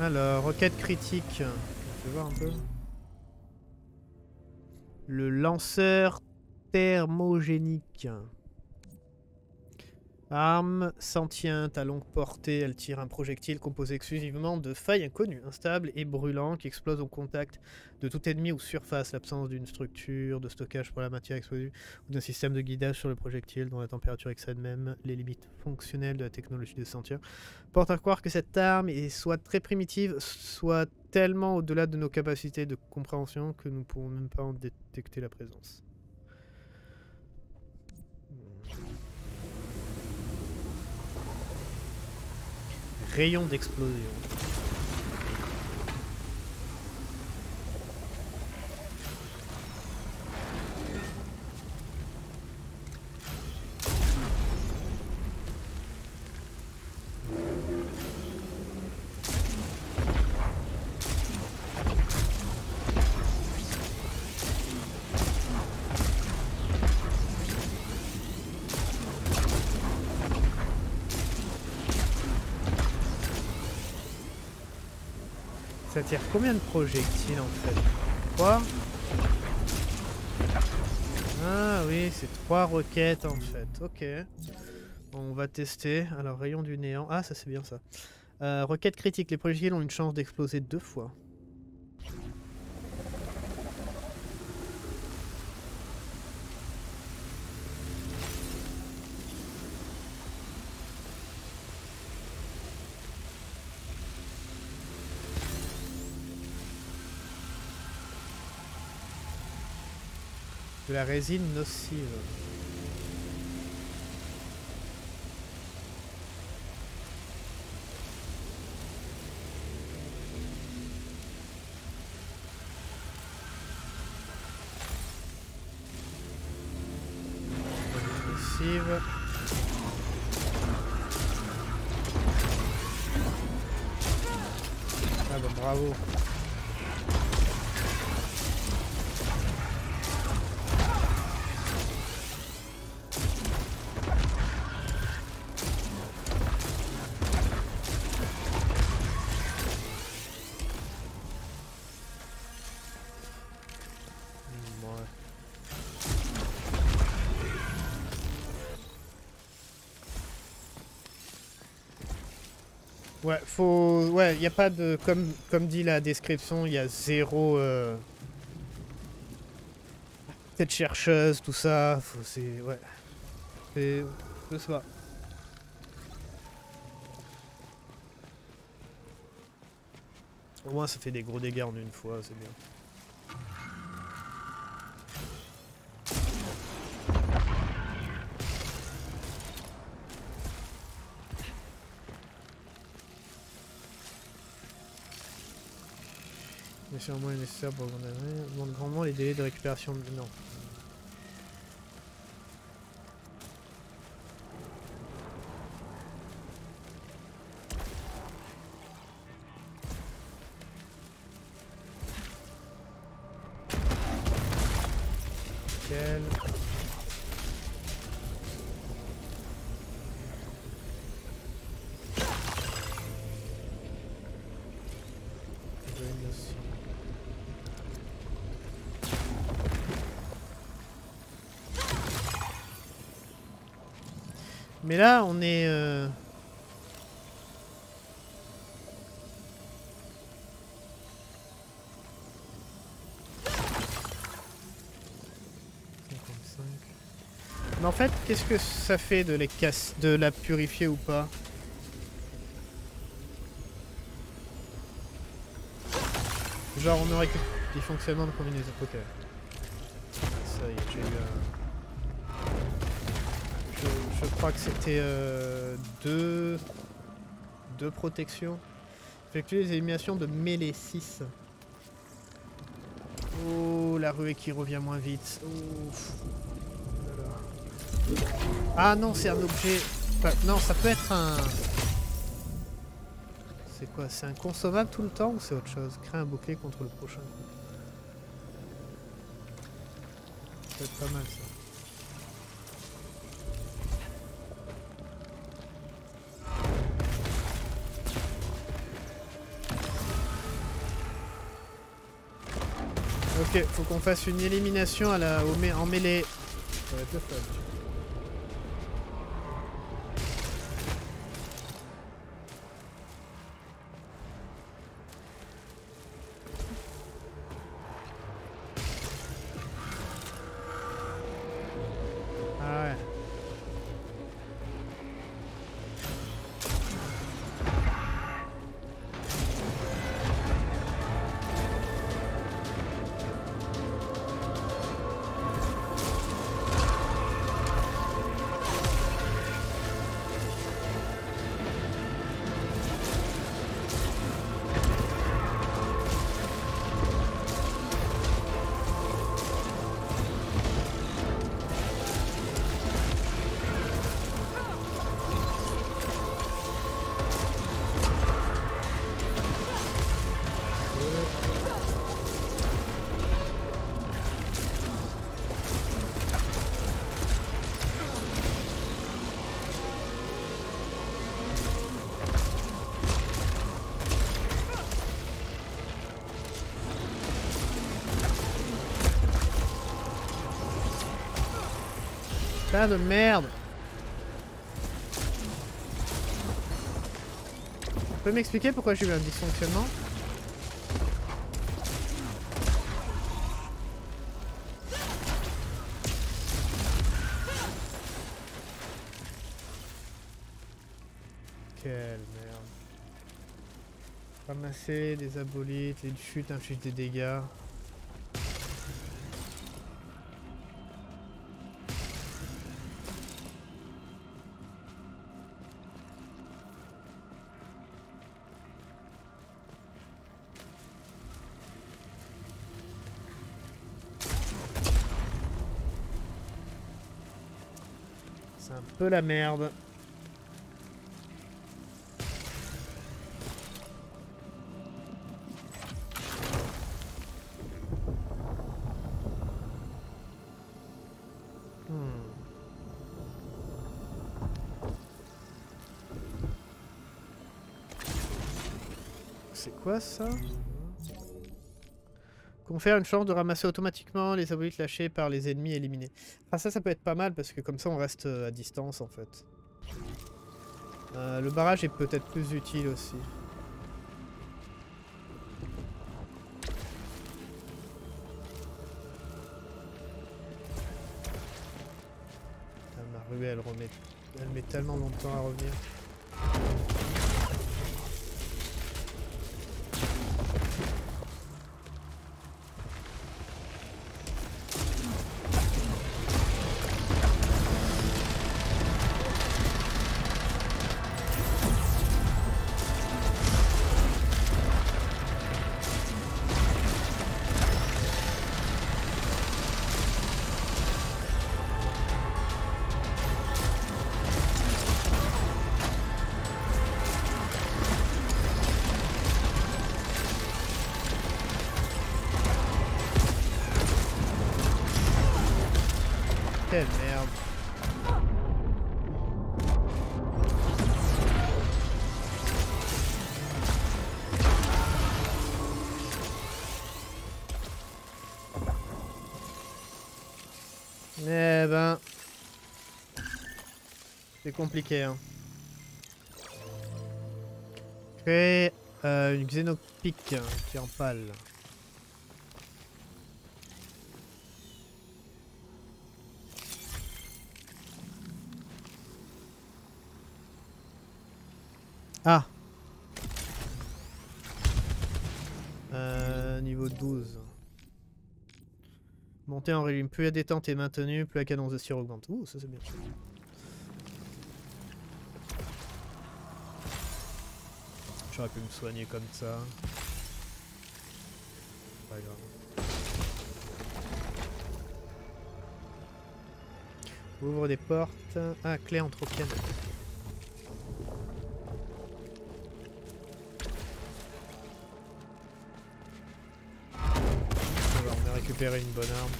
Alors, roquette critique. On peut voir un peu. Le lanceur thermogénique. Arme, sentiente à longue portée, elle tire un projectile composé exclusivement de failles inconnues, instables et brûlants qui explosent au contact de tout ennemi ou surface. L'absence d'une structure de stockage pour la matière explosive ou d'un système de guidage sur le projectile dont la température excède même les limites fonctionnelles de la technologie des sentiers porte à croire que cette arme est soit très primitive, soit tellement au-delà de nos capacités de compréhension que nous ne pourrons même pas en détecter la présence. Rayon d'explosion. Ça tire combien de projectiles en fait? 3? Ah oui, c'est 3 roquettes en fait. Ok. On va tester. Alors, rayon du néant. Ah, ça c'est bien ça. Roquette critique. Les projectiles ont une chance d'exploser 2 fois. De la résine nocive. Nocive. Ah bah bravo. Ouais, faut... Ouais, il n'y a pas de... Comme dit la description, il y a zéro... Cette chercheuse, tout ça... Faut... C'est... Ouais. C'est... Je sais pas. Au moins, ça fait des gros dégâts en une fois, c'est bien. Sûrement est nécessaire pour condamner. Augmente grandement les délais de récupération de non. Mais là, on est... Mais en fait, qu'est-ce que ça fait de les casser, de la purifier ou pas? Genre, on aurait que des fonctionnements de combinaison. Ok. Ça y est, j'ai eu un... Je crois que c'était deux protections. Effectuer les éliminations de mêlée 6. Oh, la ruée qui revient moins vite. Ouf. Ah non, c'est un objet... Enfin, non, ça peut être un... C'est quoi? C'est un consommable tout le temps ou c'est autre chose? Crée un bouclier contre le prochain. Ça peut être pas mal ça. Ok, faut qu'on fasse une élimination à la, en mêlée. Ça va être le fun. tas de merde. Tu peux m'expliquer pourquoi j'ai eu un dysfonctionnement? Quelle merde. Ramasser des abolites, les chutes infligent des dégâts. C'est un peu la merde. Ça confère une chance de ramasser automatiquement les abolites lâchés par les ennemis éliminés. Ah ça, ça peut être pas mal parce que comme ça on reste à distance en fait. Le barrage est peut-être plus utile aussi. Putain, ma ruelle elle met tellement longtemps à revenir. C'est compliqué hein. Créer une xénopique hein, qui empale. Ah niveau 12. Monter en régime. Plus la détente est maintenue, plus la cadence de tir augmente. Ouh, ça c'est bien. J'aurais pu me soigner comme ça. Pas grave. Ouvre des portes. Ah, clé entretienne. Alors, on a récupéré une bonne arme.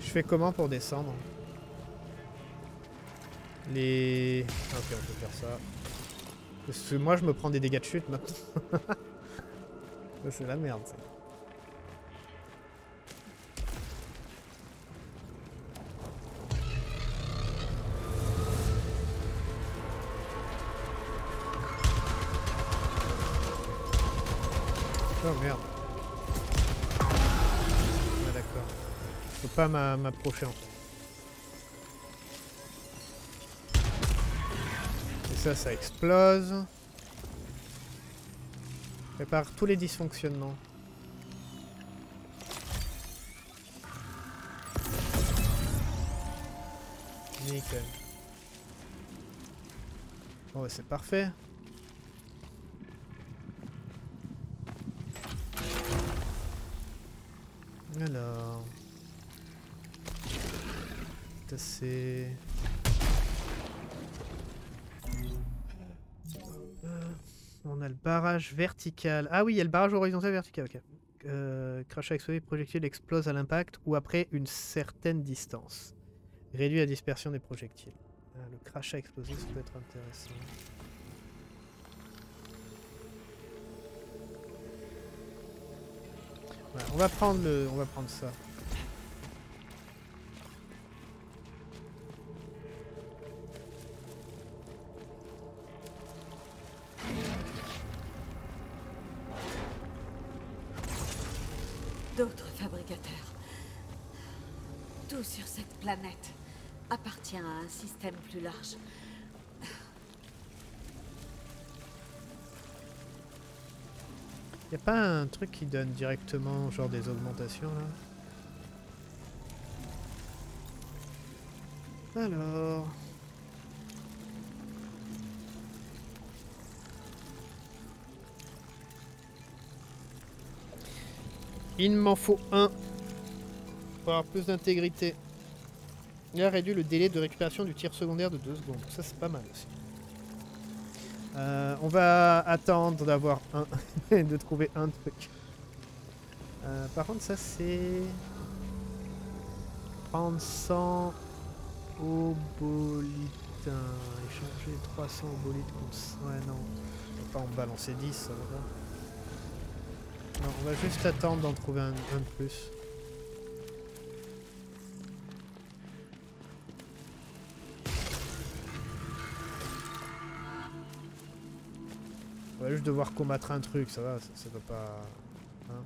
Je fais comment pour descendre? Les... Ok, on peut faire ça. Parce que moi je me prends des dégâts de chute maintenant. C'est la merde ça. Oh merde. Ah d'accord. Je peux pas m'approcher en fait. Et ça, ça explose. Prépare tous les dysfonctionnements. Nickel. Bon, bah, c'est parfait. Alors... c'est... On a le barrage vertical. Ah oui, il y a le barrage horizontal vertical. Ok. Crachat explosif, projectile explose à l'impact ou après une certaine distance. Réduit la dispersion des projectiles. Ah, le crachat explosif, ça peut être intéressant. Voilà, on va prendre le, on va prendre ça. D'autres fabricateurs. Tout sur cette planète appartient à un système plus large. Y'a pas un truc qui donne directement genre des augmentations là? Alors... Il m'en faut un pour avoir plus d'intégrité. Il a réduit le délai de récupération du tir secondaire de 2 secondes. Ça c'est pas mal aussi. On va attendre d'avoir un et de trouver un truc. Par contre ça c'est... Prendre 100 obolitins. Échanger 300 obolites comme ça. Ouais non. On va pas en balancer 10 ça va pas. Alors, on va juste attendre d'en trouver un de plus. On va juste devoir combattre un truc, ça va, ça doit pas... Hein?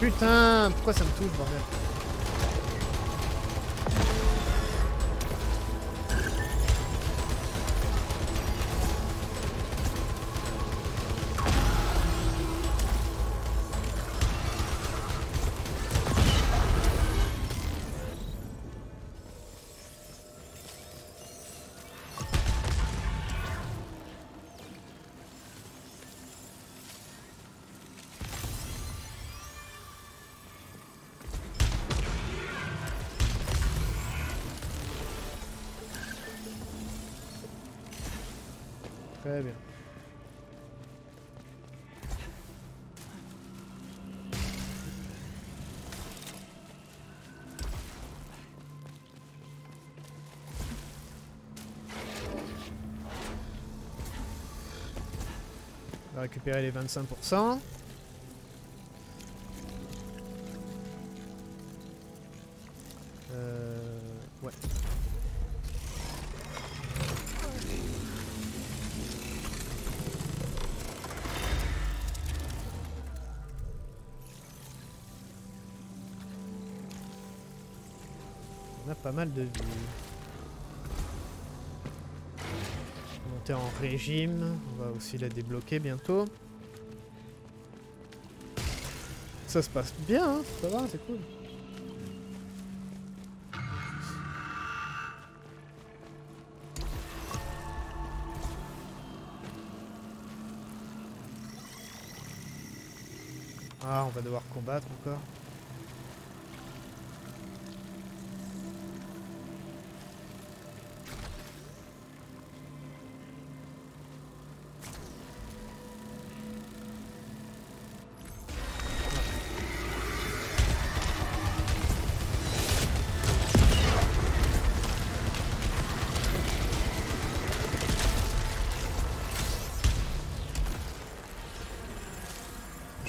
Putain, pourquoi ça me touche, bordel? Très bien. On va récupérer les 25%. Ouais. Pas mal de vie. Monter en régime, on va aussi la débloquer bientôt. Ça se passe bien, hein, ça va, c'est cool. Ah, on va devoir combattre encore.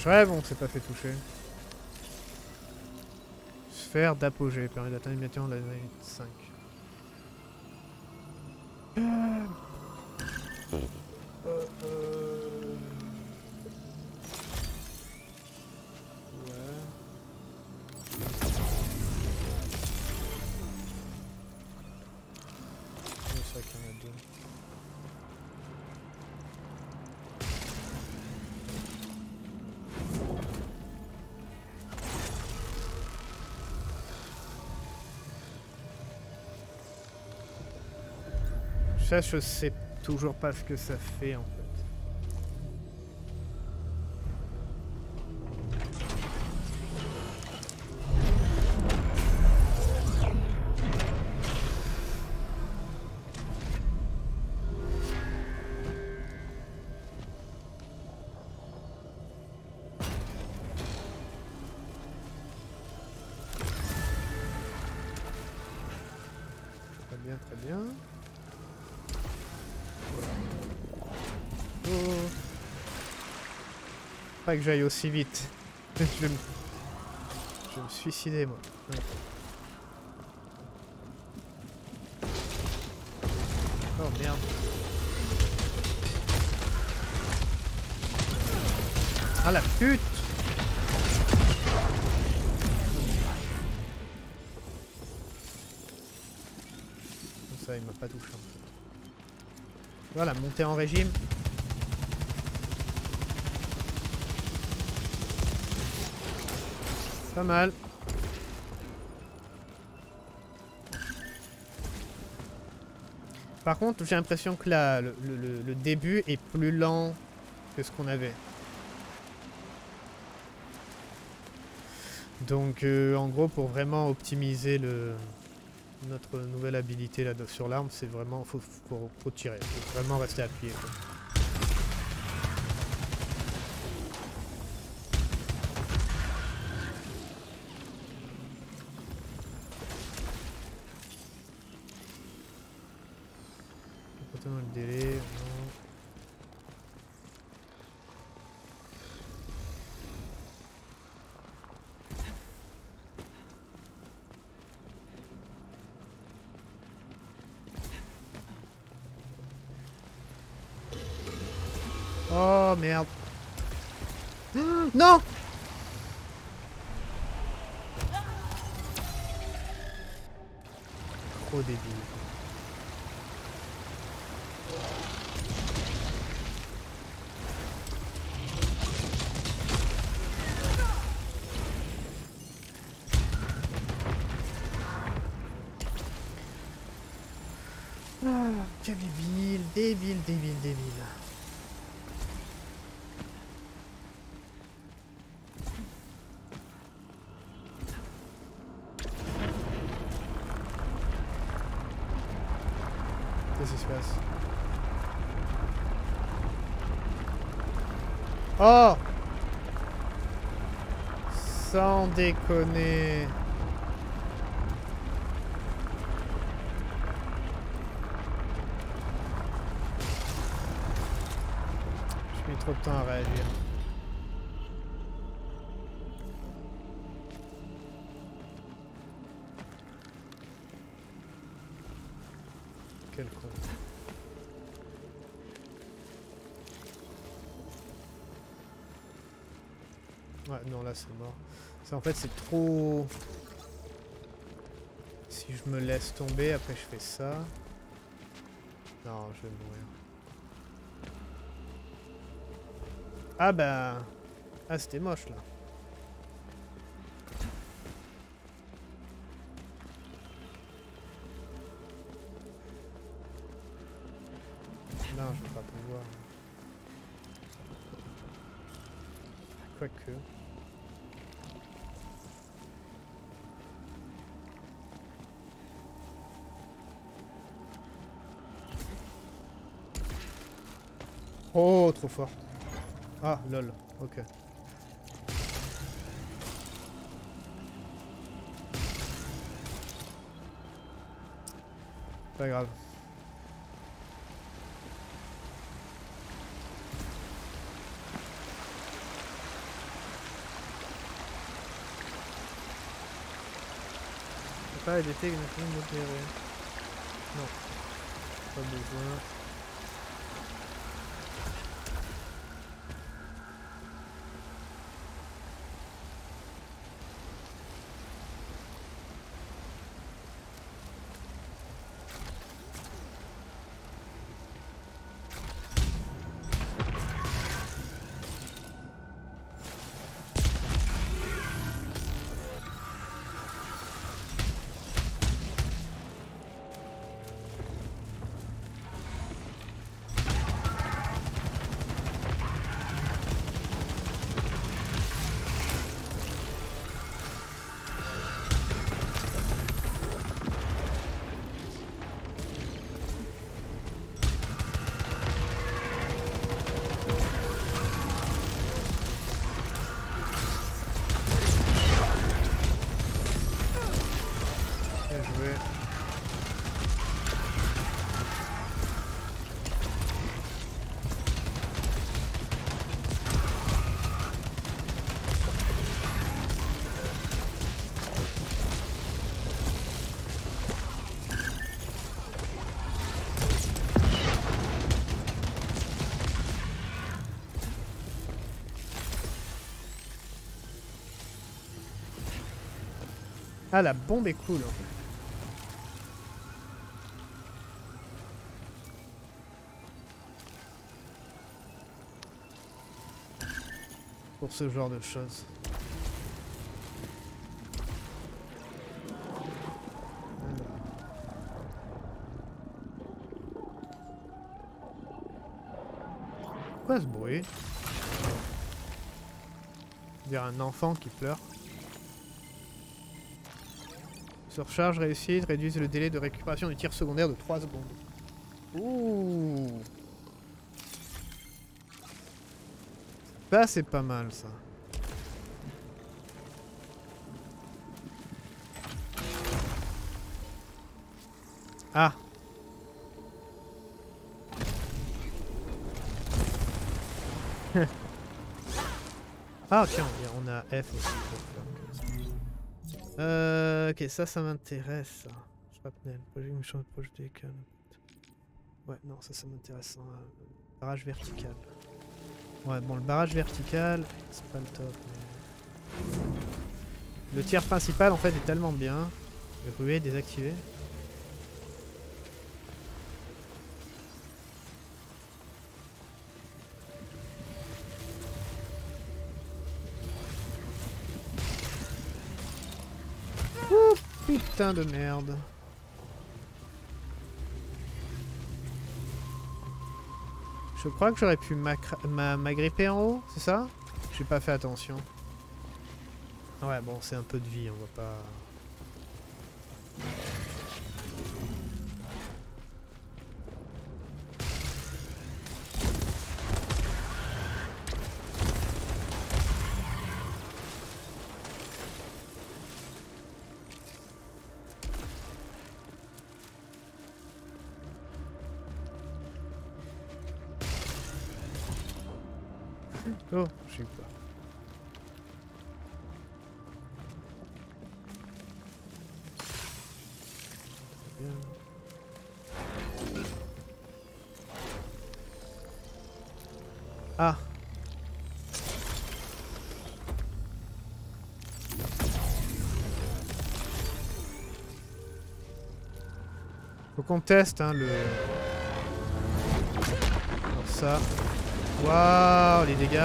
Je rêve, on s'est pas fait toucher. Sphère d'apogée, permet d'atteindre immédiatement la limite 5. Ça, je sais toujours pas ce que ça fait en fait. Très bien, très bien. Oh. Pas que j'aille aussi vite. Je vais me suicider, moi. Ouais. Oh merde. Ah la pute! Comme ça, il m'a pas touché en fait. Voilà, monter en régime. Pas mal. Par contre, j'ai l'impression que là, le début est plus lent que ce qu'on avait. Donc en gros, pour vraiment optimiser notre nouvelle habilité là, sur l'arme, c'est vraiment, faut tirer, faut vraiment rester appuyé. Quoi. Oh merde. Non. Trop débile. Ah, quel débile, débile, débile, débile. Oh! Sans déconner. J'ai mis trop de temps à réagir. Quel con. Ouais, non, là, c'est mort. Ça, en fait, c'est trop... Si je me laisse tomber, après, je fais ça. Non, je vais mourir. Ah, bah... Ah, c'était moche, là. Non, je vais pas pouvoir. Quoique... Oh, trop fort. Ah, lol. Ok. Pas grave. Je peux pas éviter que je puisse m'opérer. Non. Pas besoin. Ah, la bombe est cool. Pour ce genre de choses. Quoi ce bruit? On dirait un enfant qui pleure. Surcharge réussite, réduise le délai de récupération du tir secondaire de 3 secondes. Ouh. Bah c'est pas mal ça. Ah. Ah tiens, on a F aussi. Ok, ça m'intéresse. Je rappelle, projet méchant de projeté. Ouais, non, ça m'intéresse. Hein. Barrage vertical. Ouais, bon, le barrage vertical, c'est pas le top. Mais... le tir principal en fait est tellement bien. Le ruée désactivé. Putain de merde. Je crois que j'aurais pu m'agripper en haut, c'est ça? J'ai pas fait attention. Ouais, bon, c'est un peu de vie, on va pas... Oh, j'ai eu peur. Ah. Faut qu'on teste, hein, le... alors ça... Waouh, les dégâts.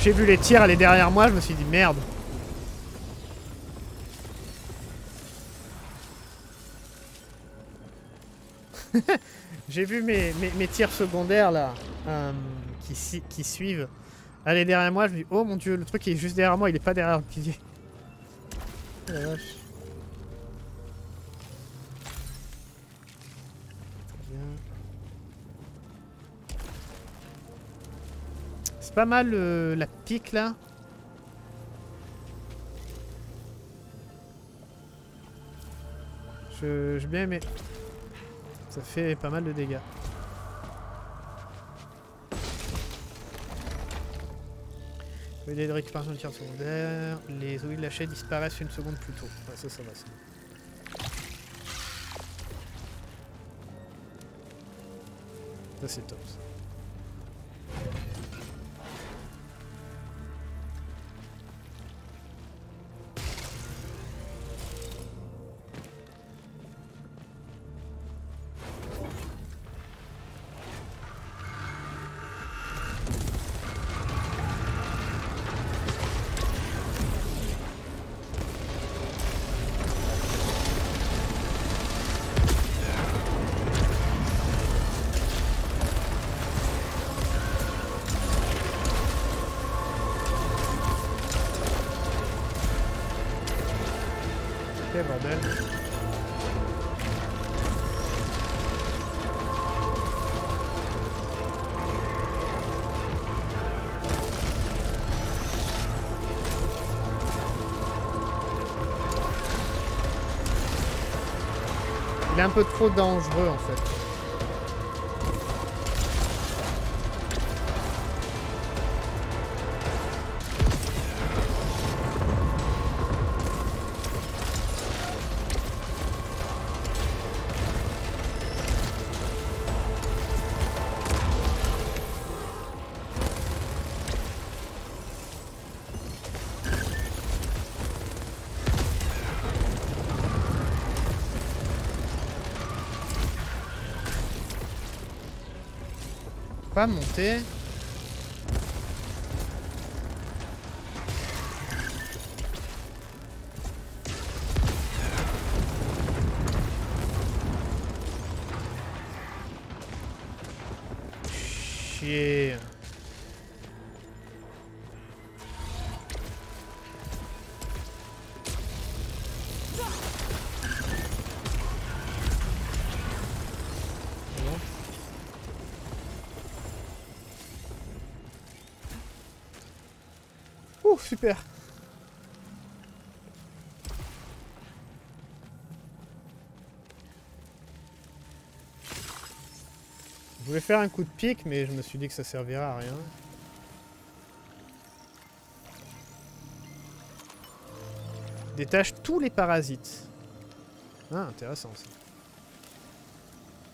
J'ai vu les tirs aller derrière moi, je me suis dit merde. J'ai vu mes tirs secondaires là, qui suivent. Allez, derrière moi, je me dis, oh mon dieu, le truc est juste derrière moi, il est pas derrière le pilier. Oh la vache. C'est pas mal la pique là. J'ai bien aimé. Ça fait pas mal de dégâts. Le délai de récupération de tir secondaire. Les ouïes lâchées disparaissent une seconde plus tôt. Ouais, ça va, ça. Ça c'est top ça. Il est un peu trop dangereux en fait. pas monter. Chier. Super. Je voulais faire un coup de pique, mais je me suis dit que ça servirait à rien. Détache tous les parasites. Ah, intéressant ça.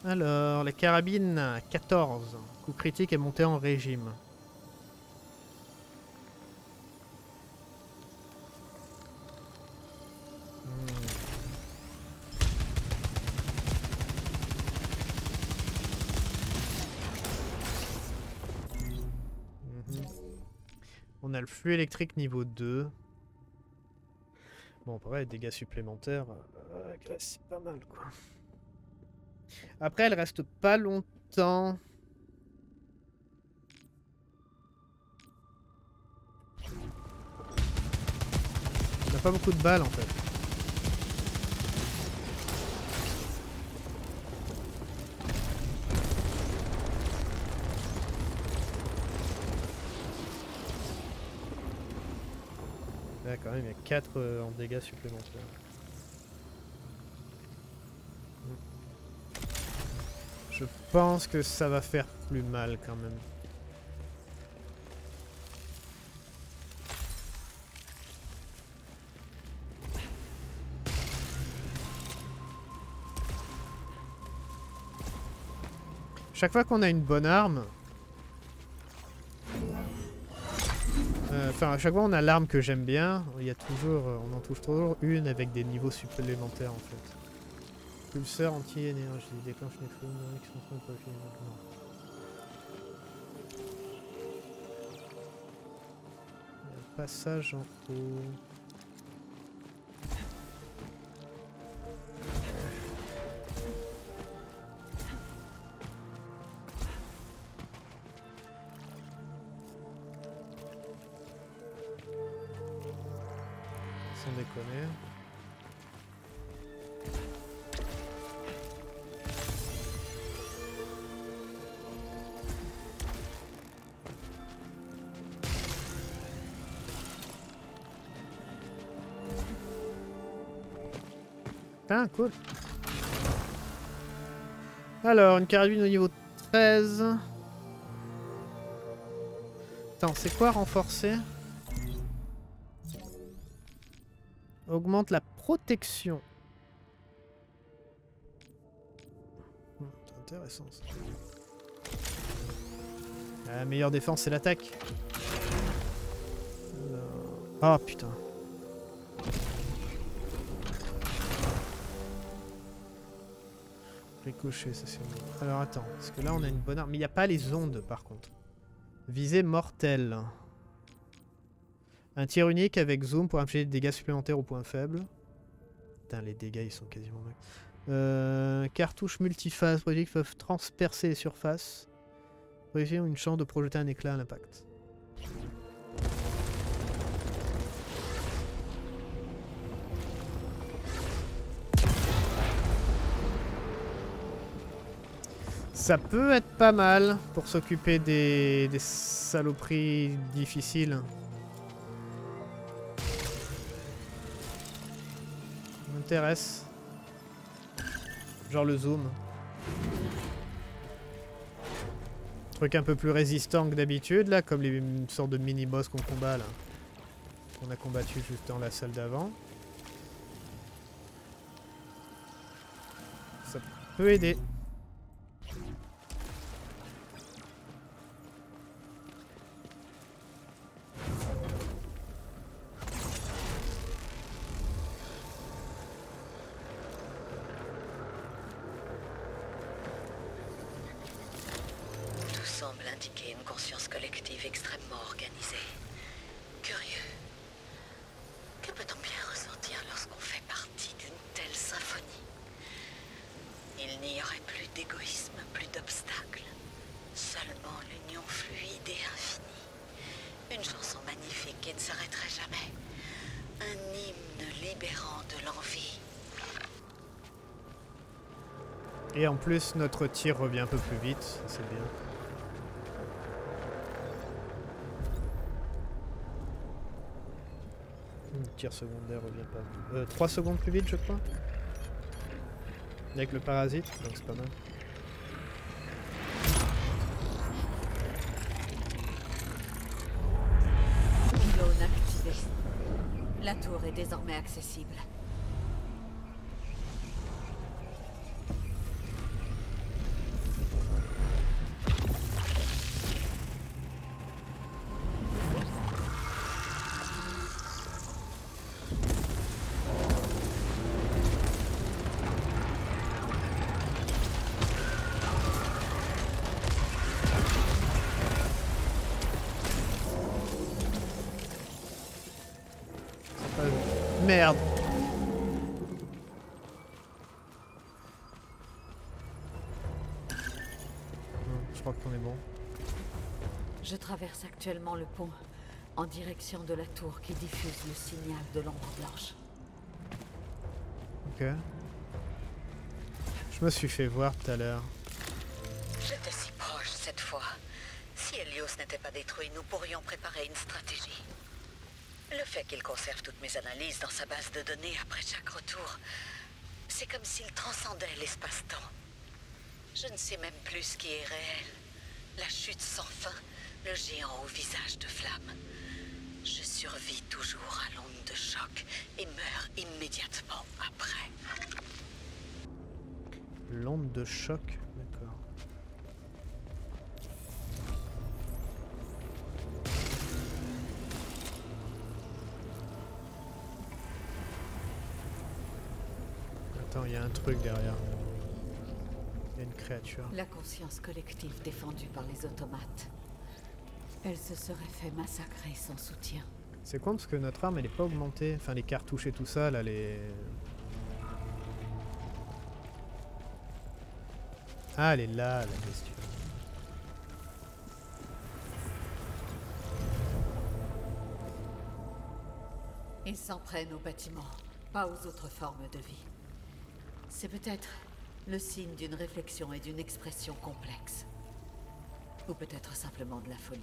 Alors, la carabine 14. Coup critique est monté en régime. On a le flux électrique niveau 2. Bon, pareil, dégâts supplémentaires. C'est pas mal, quoi. Après, elle reste pas longtemps. On n'a pas beaucoup de balles, en fait. Quand même, il y a 4 en dégâts supplémentaires. Je pense que ça va faire plus mal quand même. Chaque fois qu'on a une bonne arme... Enfin, à chaque fois on a l'arme que j'aime bien, il y a toujours, on en touche toujours une avec des niveaux supplémentaires en fait. Pulseur anti-énergie, déclenche les feux, qui sont trop copiés maintenant. Passage en haut. Ah, cool. Alors, une carabine au niveau 13. Attends, c'est quoi renforcer? Augmente la protection. C'est intéressant ça. La meilleure défense, c'est l'attaque. Ah, oh, putain. Ricocher, ça c'est bon. Alors attends, parce que là on a une bonne arme. Mais il n'y a pas les ondes par contre. Visée mortelle. Un tir unique avec zoom pour infliger des dégâts supplémentaires au point faible. Putain, les dégâts ils sont quasiment max. Cartouche multiface. Projectiles peuvent transpercer les surfaces. Projectiles ont une chance de projeter un éclat à l'impact. Ça peut être pas mal pour s'occuper des saloperies difficiles. Ça m'intéresse. Genre le zoom. Truc un peu plus résistant que d'habitude là, comme les sortes de mini-boss qu'on combat là. Qu'on a combattu juste dans la salle d'avant. Ça peut aider. semble indiquer une conscience collective extrêmement organisée. Curieux. Que peut-on bien ressentir lorsqu'on fait partie d'une telle symphonie? Il n'y aurait plus d'égoïsme, plus d'obstacles. Seulement l'union fluide et infinie. Une chanson magnifique qui ne s'arrêterait jamais. Un hymne libérant de l'envie. Et en plus, notre tir revient un peu plus vite, c'est bien. Le tir secondaire revient pas... 3 secondes plus vite, je crois. Avec le parasite, donc c'est pas mal. Pylône activé. La tour est désormais accessible. Merde. Je crois qu'on est bon. Je traverse actuellement le pont en direction de la tour qui diffuse le signal de l'ombre blanche. Ok. Je me suis fait voir tout à l'heure. J'étais si proche cette fois. Si Hélios n'était pas détruit, nous pourrions préparer une stratégie. Le fait qu'il conserve toutes mes analyses dans sa base de données après chaque retour, c'est comme s'il transcendait l'espace-temps. Je ne sais même plus ce qui est réel. La chute sans fin, le géant au visage de flamme. Je survis toujours à l'onde de choc et meurs immédiatement après. L'onde de choc, d'accord. Attends, il y a un truc derrière. Il y a une créature. La conscience collective défendue par les automates. Elle se serait fait massacrer sans soutien. C'est con parce que notre arme elle est pas augmentée. Enfin les cartouches et tout ça là les... Ah elle est là la question. Ils s'en prennent aux bâtiments, pas aux autres formes de vie. C'est peut-être le signe d'une réflexion et d'une expression complexe. Ou peut-être simplement de la folie.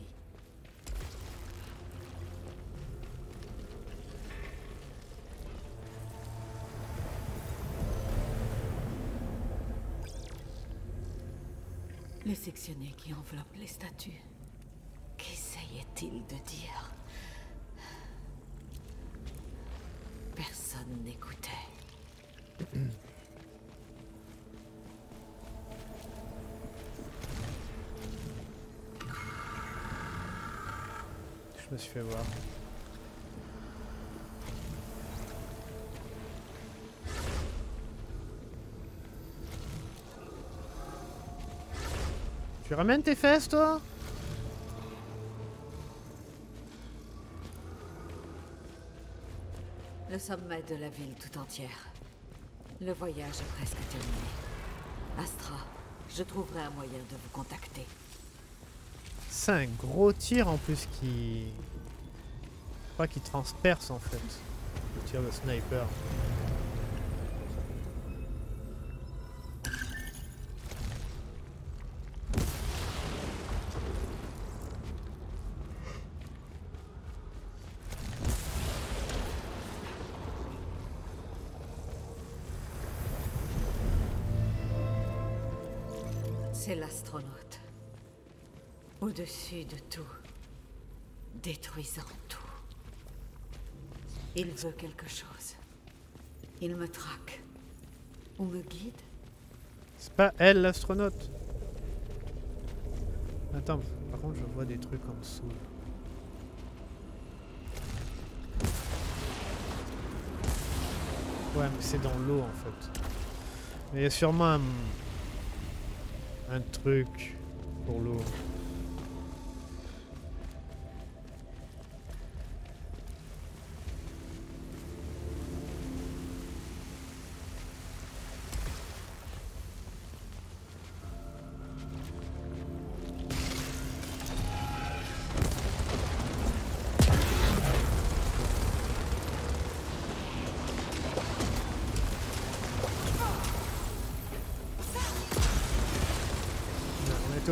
Les sectionnés qui enveloppent les statues. Qu'essayait-il de dire? Personne n'écoutait. Je me suis fait voir. Tu ramènes tes fesses, toi? Le sommet de la ville tout entière. Le voyage est presque terminé. Astra, je trouverai un moyen de vous contacter. C'est un gros tir en plus qui... Je crois qu'il transperce en fait. Le tir de sniper. C'est l'astronaute. Au-dessus de tout, détruisant tout. Il veut quelque chose. Il me traque. Ou me guide. C'est pas elle l'astronaute. Attends, par contre je vois des trucs en dessous. Ouais, mais c'est dans l'eau en fait. Mais il y a sûrement un truc pour l'eau.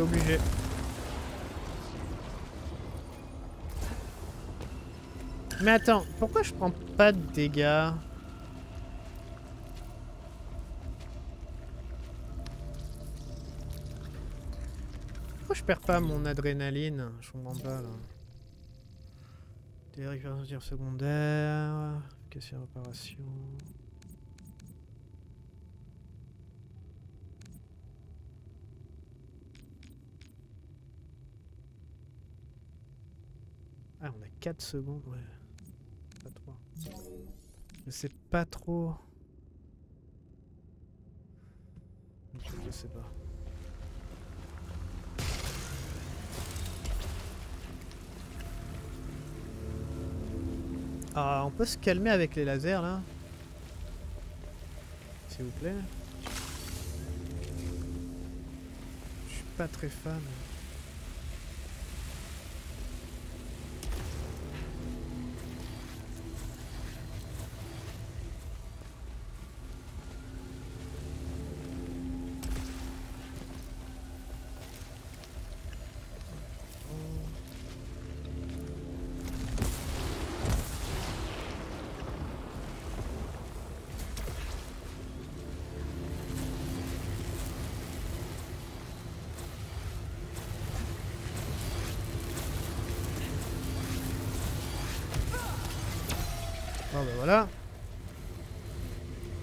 j'étais obligé. Mais attends, pourquoi je prends pas de dégâts? Pourquoi je perds pas mon adrénaline? Je comprends pas là. Des récupérations de tir secondaire, efficacité de réparation. Ah, on a 4 secondes, ouais. Pas 3. Je sais pas trop. Je sais pas. Ah, on peut se calmer avec les lasers là? S'il vous plaît. Je suis pas très fan. Voilà.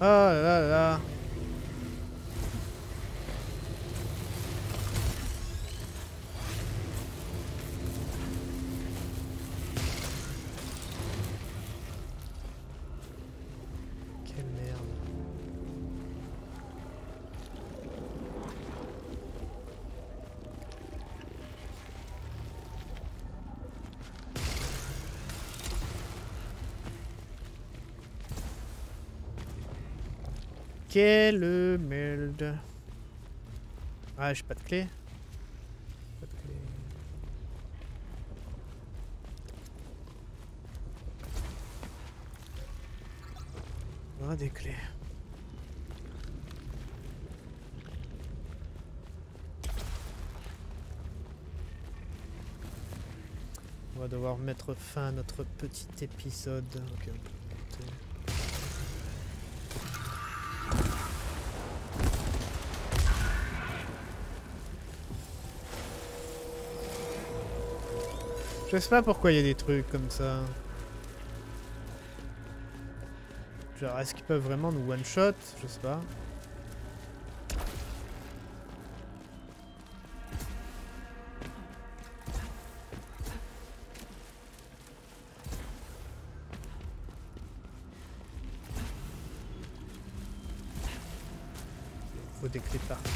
Oh là là là. Quelle merde. Quelle merde. Ah, j'ai pas de clé. Pas de clé. Ah, des clés. On va devoir mettre fin à notre petit épisode. Okay. Je sais pas pourquoi il y a des trucs comme ça. Genre, est-ce qu'ils peuvent vraiment nous one-shot? Je sais pas. Il faut des clés partout.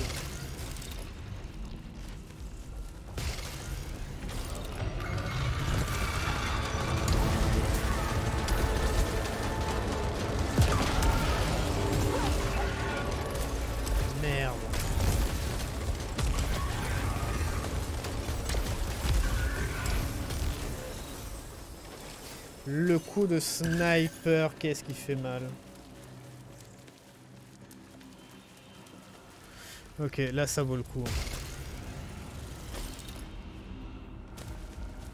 Le coup de sniper, qu'est-ce qui fait mal. Ok, là ça vaut le coup.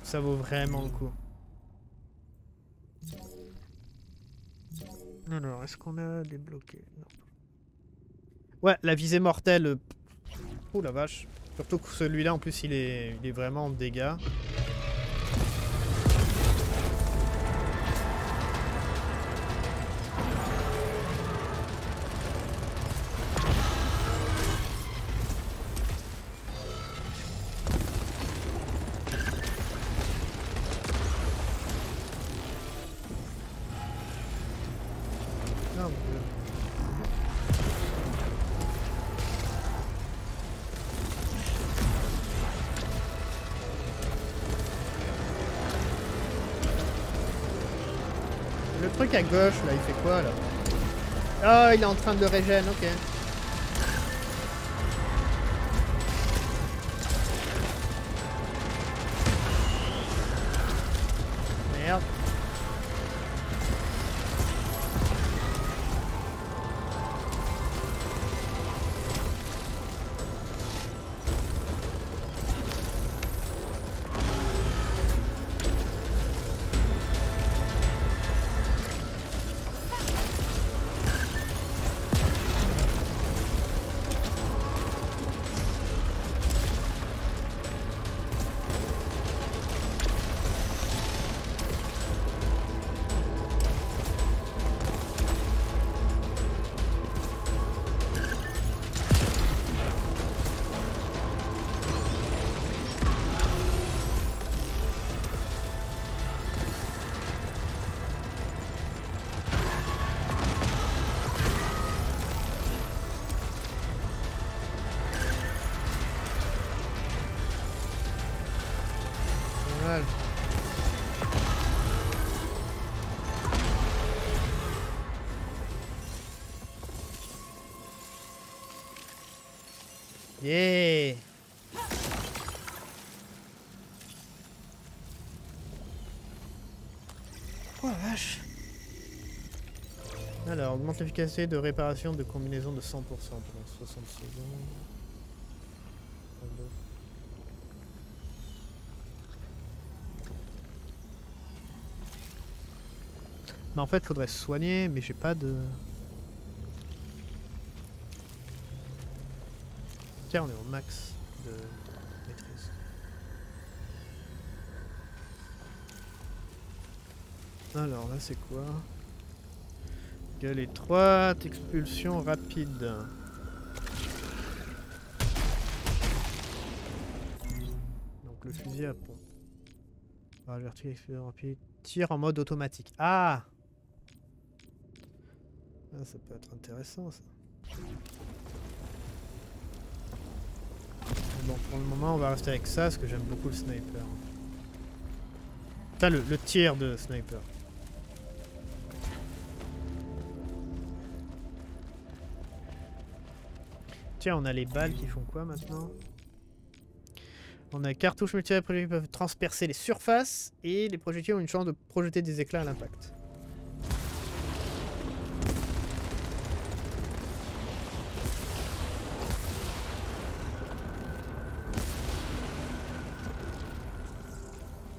Ça vaut vraiment le coup. Alors, est-ce qu'on a débloqué? Non. Ouais, la visée mortelle. Oh la vache. Surtout que celui-là, en plus, il est vraiment en dégâts. Le truc à gauche là, il fait quoi là? Ah, il est en train de régène, ok. Merde. Yeah. Oh la vache. Alors, augmente l'efficacité de réparation de combinaison de 100% pendant 60 secondes. Mais en fait, faudrait se soigner, mais j'ai pas de... Tiens, on est au max de maîtrise. Alors là, c'est quoi? Gueule étroite, expulsion rapide. Donc le fusil à pompe. Ah, vertu, expulsion rapide. Tir en mode automatique. Ah! Ah, ça peut être intéressant ça. Bon, pour le moment, on va rester avec ça, parce que j'aime beaucoup le sniper. Putain, le tir de sniper. Tiens, on a les balles qui font quoi maintenant? On a cartouches multiple qui peuvent transpercer les surfaces, et les projectiles ont une chance de projeter des éclats à l'impact.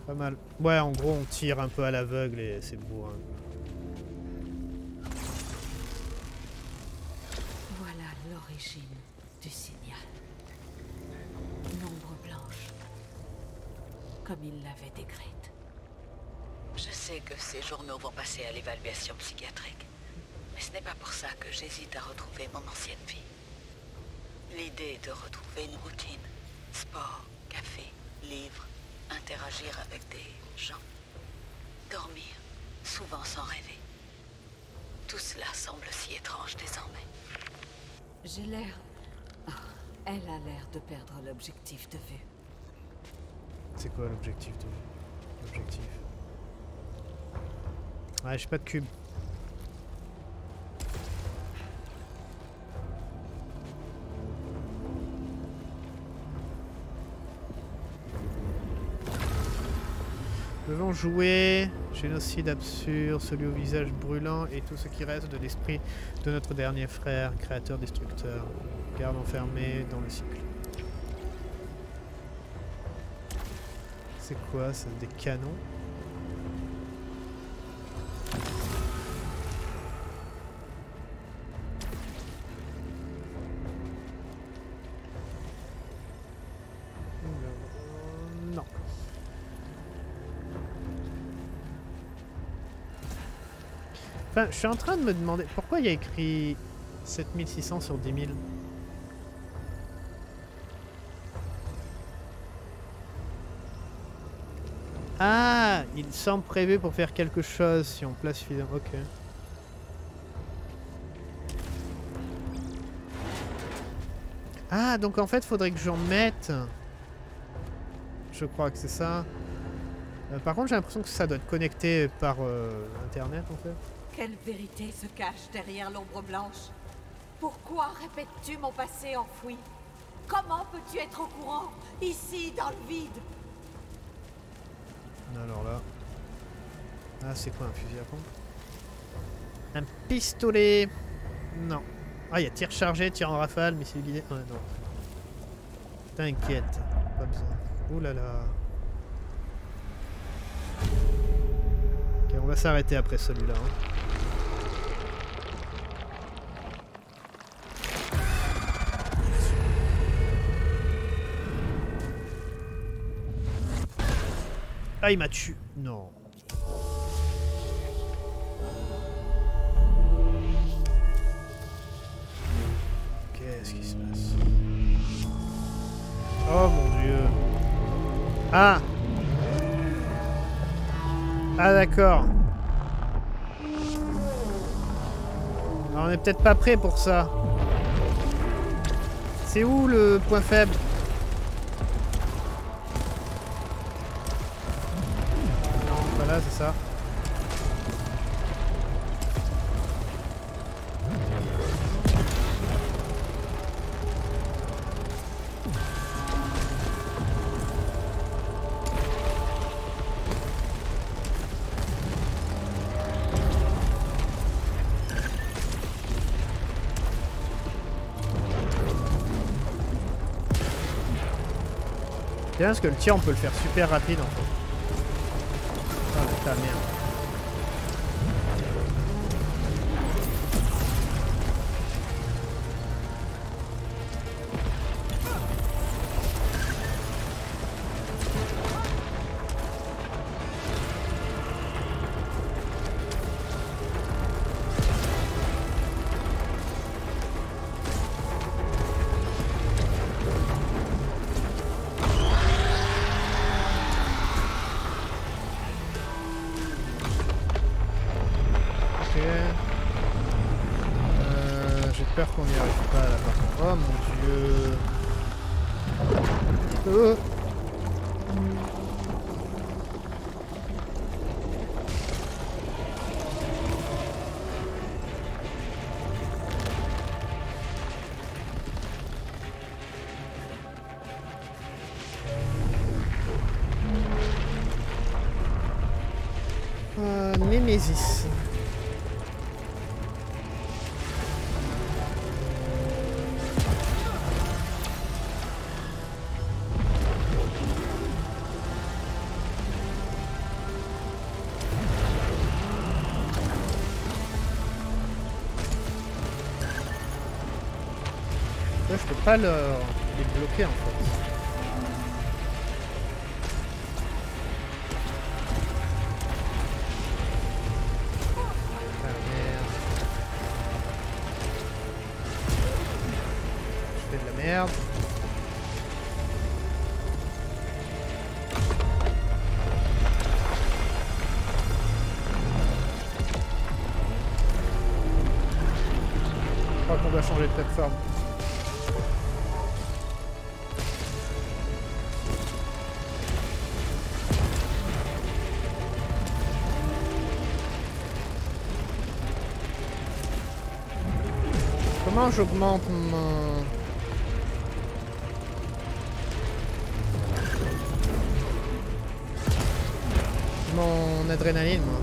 Pas mal. Ouais, en gros, on tire un peu à l'aveugle et c'est bourrin. Voilà l'origine du signal. L'ombre blanche, comme il l'avait décrite. Je sais que ces journaux vont passer à l'évaluation psychiatrique, mais ce n'est pas pour ça que j'hésite à retrouver mon ancienne vie. L'idée de retrouver une routine, sport, café, livres, interagir avec des gens, dormir, souvent sans rêver. Tout cela semble si étrange désormais. J'ai l'air... Oh, elle a l'air de perdre l'objectif de vue. C'est quoi l'objectif de vue? L'objectif... Ouais, j'ai pas de cube. Devons jouer, génocide absurde, celui au visage brûlant et tout ce qui reste de l'esprit de notre dernier frère, créateur destructeur, garde enfermé dans le cycle. C'est quoi ça? Des canons? Je suis en train de me demander pourquoi il y a écrit 7600 sur 10 000. Ah, il semble prévu pour faire quelque chose si on place suffisamment. Ok. Ah, donc en fait, faudrait que j'en mette. Je crois que c'est ça. Par contre, j'ai l'impression que ça doit être connecté par Internet en fait. Quelle vérité se cache derrière l'ombre blanche? Pourquoi répètes-tu mon passé enfoui? Comment peux-tu être au courant, ici, dans le vide? Alors là... Ah, c'est quoi un fusil à pompe? Un pistolet? Non. Ah, il y a tir chargé, tir en rafale, missile guidé... Ah, non. T'inquiète, pas besoin. Ouh là là. Ok, on va s'arrêter après celui-là. Hein. Ah, il m'a tué. Non. Qu'est-ce qui se passe? Oh mon dieu. Ah. Ah d'accord. On n'est peut-être pas prêt pour ça. C'est où le point faible? Voilà, c'est ça. C'est là parce que le tir on peut le faire super rapide en fait. Ah putain merde. Némésis. Là, je peux pas les bloquer en fait. Comment j'augmente mon... mon adrénaline moi.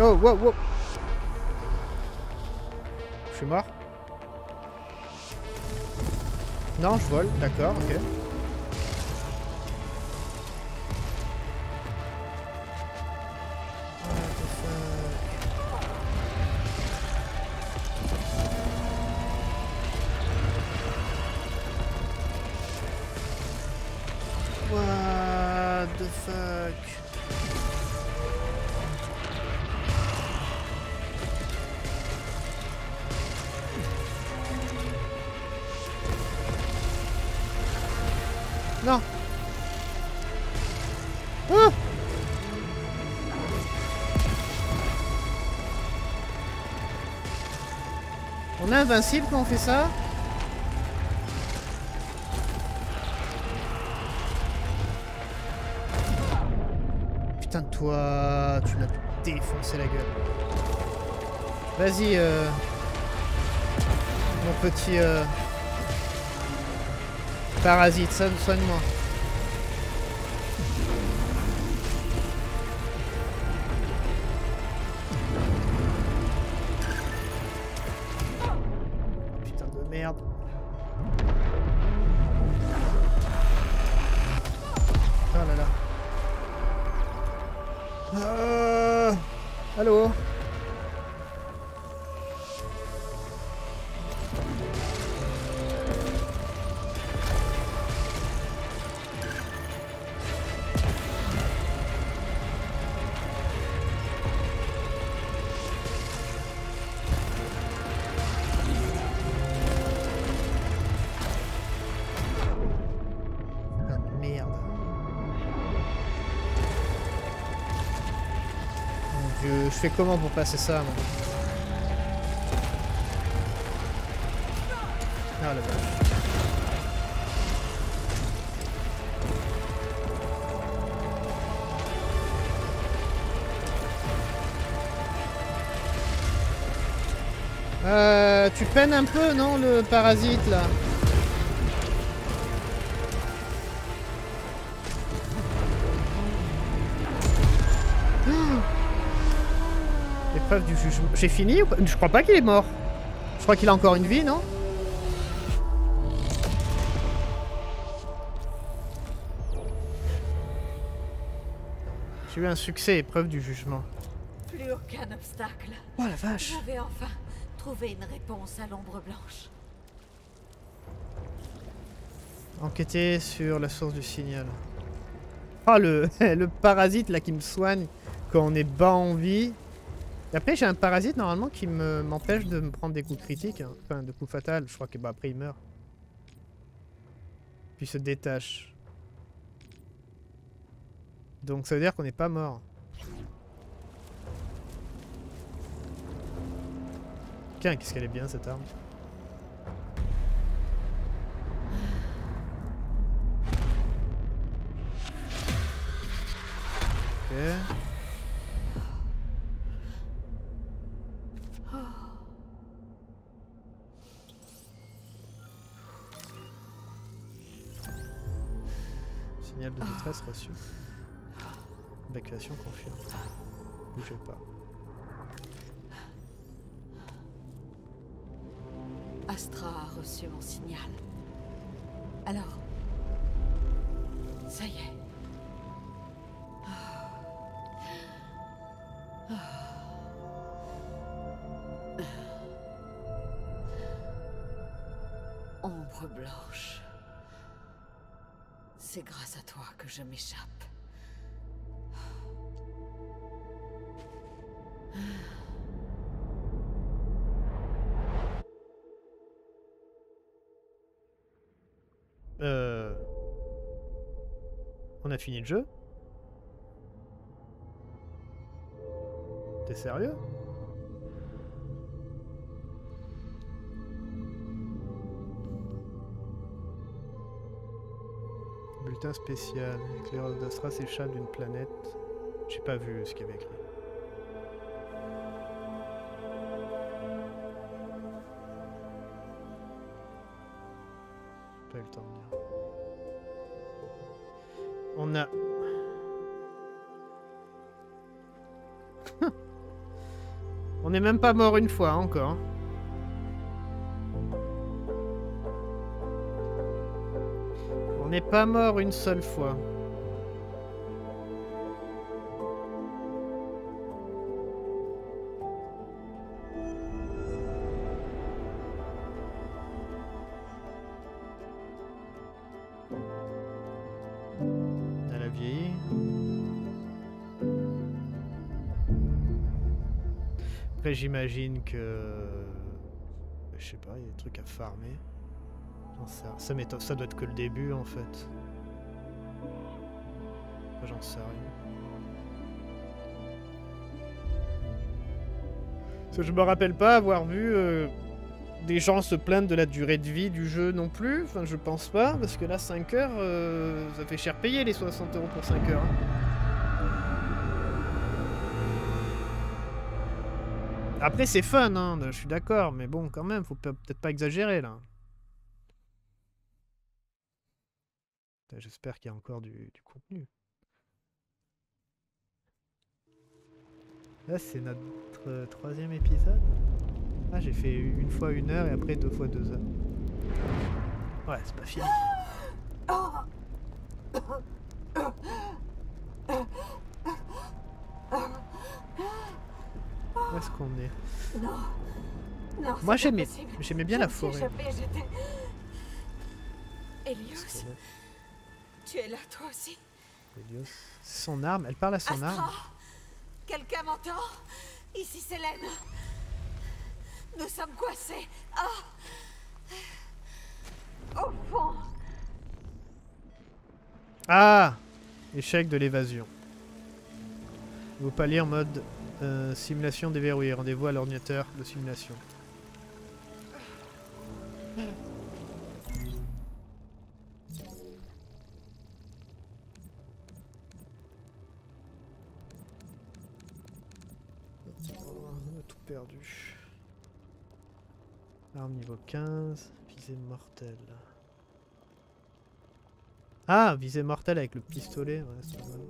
Oh, wow, wow. Je suis mort. Non, je vole, d'accord, ok. On est invincible quand on fait ça? Putain de toi, tu m'as défoncé la gueule. Vas-y, mon petit parasite, soigne-moi. Je fais comment pour passer ça, moi? Ah, la vache. Tu peines un peu, non, le parasite, là? Épreuve du jugement. J'ai fini ou pas? Je crois pas qu'il est mort. Je crois qu'il a encore une vie, non? J'ai eu un succès, épreuve du jugement. Plus aucun obstacle. Oh la vache! J'avais enfin trouvé une réponse à l'ombre blanche. Enquêter sur la source du signal. Ah, le parasite là qui me soigne quand on est bas en vie. Et après j'ai un parasite normalement qui m'empêche de me prendre des coups critiques, hein. Enfin de coups fatals, je crois que bah après il meurt. Puis il se détache. Donc ça veut dire qu'on n'est pas mort. Tiens, qu'est-ce qu'elle est bien cette arme. Ok. Signal de détresse reçu. Évacuation confirmée. Bougez pas. Astra a reçu mon signal. Alors, ça y est. Ombre blanche. C'est grâce à toi que je m'échappe. On a fini le jeu? T'es sérieux? Bulletin spécial. L'éclaireur d'Astra s'échappe d'une planète. J'ai pas vu ce qu'il y avait écrit. J'ai pas eu le temps de lire. On a... On n'est même pas mort une fois, hein, encore. On n'est pas mort une seule fois. J'imagine que... Je sais pas, il y a des trucs à farmer. Ça doit être que le début en fait. J'en sais rien. Parce que je me rappelle pas avoir vu des gens se plaindre de la durée de vie du jeu non plus. Enfin, je pense pas, parce que là, 5 heures, ça fait cher payer les 60 € pour 5 heures. Hein. Après c'est fun, hein, je suis d'accord, mais bon quand même, faut peut-être pas exagérer là. J'espère qu'il y a encore du contenu. Là c'est notre troisième épisode. Ah, j'ai fait une fois 1 heure et après 2 fois 2 heures. Ouais, c'est pas fini. Où est-ce qu'on est? Non, non, moi j'aimais bien la forêt. Hélios, tu es là toi aussi. Hélios, c'est son arme, elle parle à son Astra. Arme. Quelqu'un m'entend? Ici Célène. Nous sommes coincés. Ah. Au fond. Ah, échec de l'évasion. Vous palier en mode... simulation déverrouillée. Rendez-vous à l'ordinateur de simulation. Oh, on a tout perdu. Arme niveau 15, visée mortelle. Ah, visée mortelle avec le pistolet, ouais, c'est bon.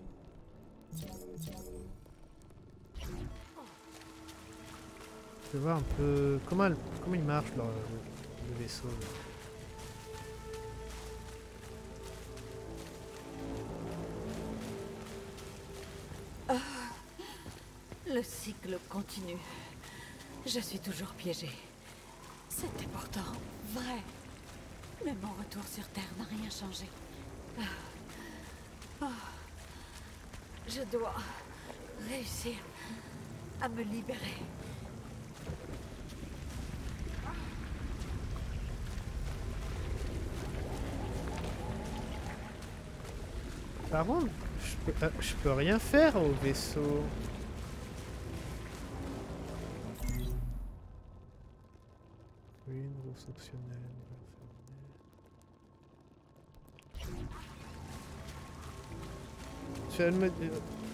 Je vais voir un peu comment il marche là, le vaisseau. Là. Le cycle continue. Je suis toujours piégée. C'était pourtant vrai. Mais mon retour sur Terre n'a rien changé. Oh. Je dois réussir à me libérer. Par contre, je peux rien faire au vaisseau.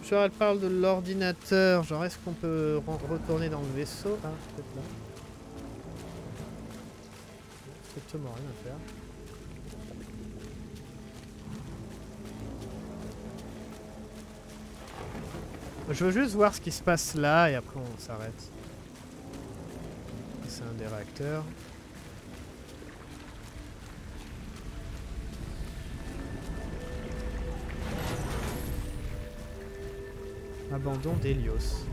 Genre elle parle de l'ordinateur, genre est-ce qu'on peut retourner dans le vaisseau? Ah, peut-être là. Strictement rien à faire. Je veux juste voir ce qui se passe là et après on s'arrête. C'est un des réacteurs. Abandon d'Hélios.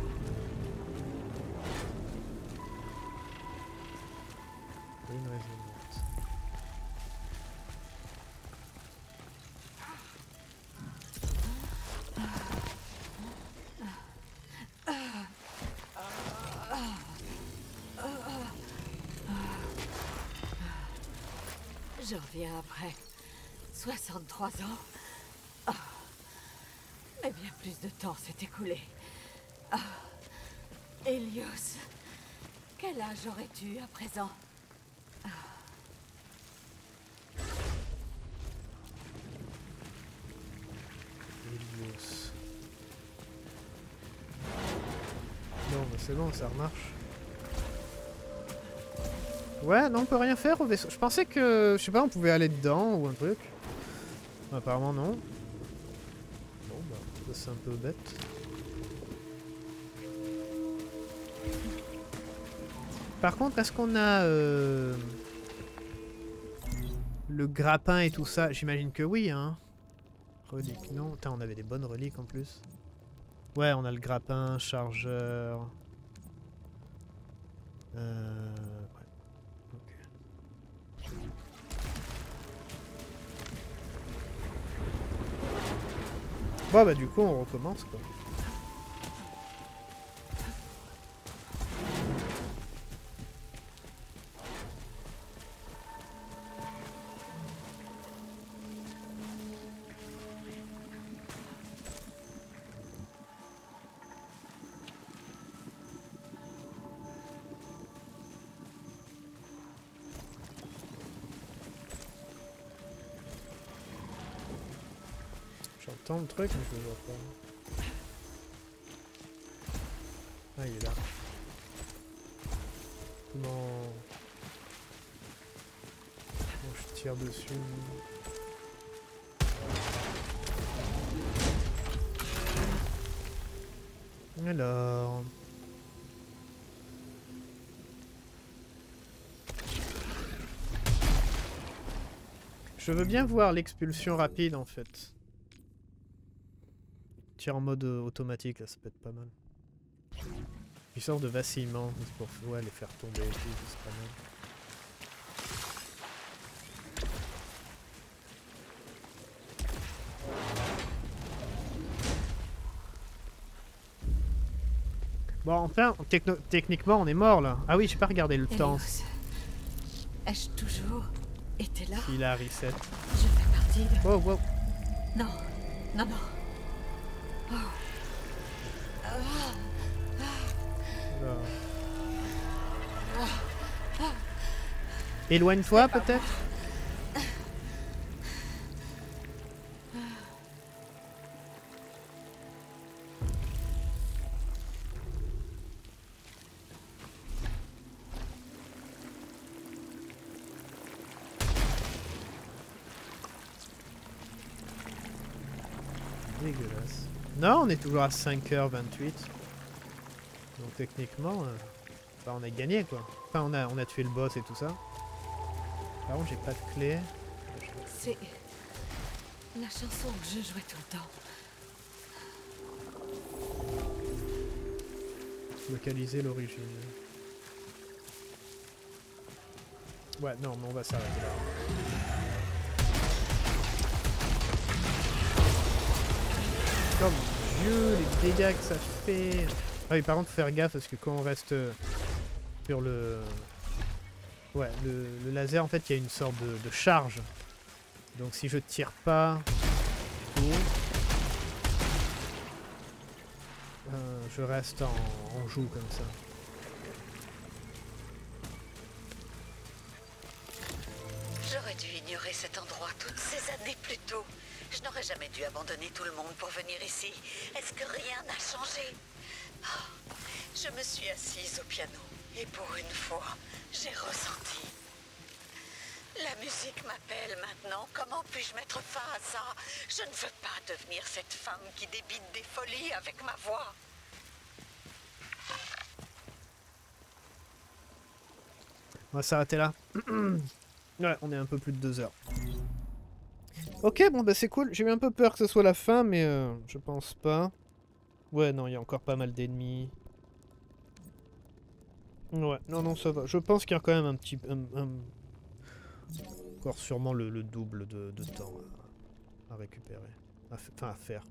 Une résonance. Je reviens après 63 ans. Bien plus de temps s'est écoulé. Ah, Hélios, quel âge aurais-tu à présent? Ah. Hélios. Non, mais c'est bon, ça remarche. Ouais, non, on peut rien faire au vaisseau. Je pensais que, je sais pas, on pouvait aller dedans ou un truc. Apparemment, non. C'est un peu bête. Par contre, est-ce qu'on a le grappin et tout ça? J'imagine que oui, hein. Relique, non. Putain, on avait des bonnes reliques en plus. Ouais, on a le grappin, chargeur. Bon bah du coup on recommence quoi. Le truc, mais je le vois pas. Ah, il est là. Comment je tire dessus? Alors. Je veux bien voir l'expulsion rapide en fait. En mode automatique, là, ça peut être pas mal. Puissance de vacillement, c'est pour ouais, les faire tomber et tout, c'est pas mal. Bon, enfin, techniquement, on est mort là. Ah oui, j'ai pas regardé le temps. Ai-je toujours été là? Il a reset. Je fais partie de... Wow, wow. Non, non, non. Éloigne-toi peut-être. Dégueulasse. Non, on est toujours à 5h28. Donc techniquement, enfin, on a gagné quoi. Enfin, on a tué le boss et tout ça. Par contre, j'ai pas de clé. C'est la chanson que je jouais tout le temps. Localiser l'origine. Ouais, non, mais on va s'arrêter là. Comme Dieu, les dégâts que ça fait. Ah oui, par contre, faut faire gaffe parce que quand on reste sur le... Ouais, le laser, en fait, il y a une sorte de charge. Donc si je tire pas... je reste en joue comme ça. J'aurais dû ignorer cet endroit toutes ces années plus tôt. Je n'aurais jamais dû abandonner tout le monde pour venir ici. Est-ce que rien n'a changé? Oh, je me suis assise au piano et pour une fois, j'ai ressenti. La musique m'appelle maintenant. Comment puis-je mettre fin à ça? Je ne veux pas devenir cette femme qui débite des folies avec ma voix. On va s'arrêter là. Ouais, on est un peu plus de 2 heures. Ok, bon bah c'est cool. J'ai eu un peu peur que ce soit la fin, mais je pense pas. Ouais, non, il y a encore pas mal d'ennemis. Ouais, non, non, ça va. Je pense qu'il y a quand même un petit... Encore sûrement le double de temps à récupérer. Enfin, à faire.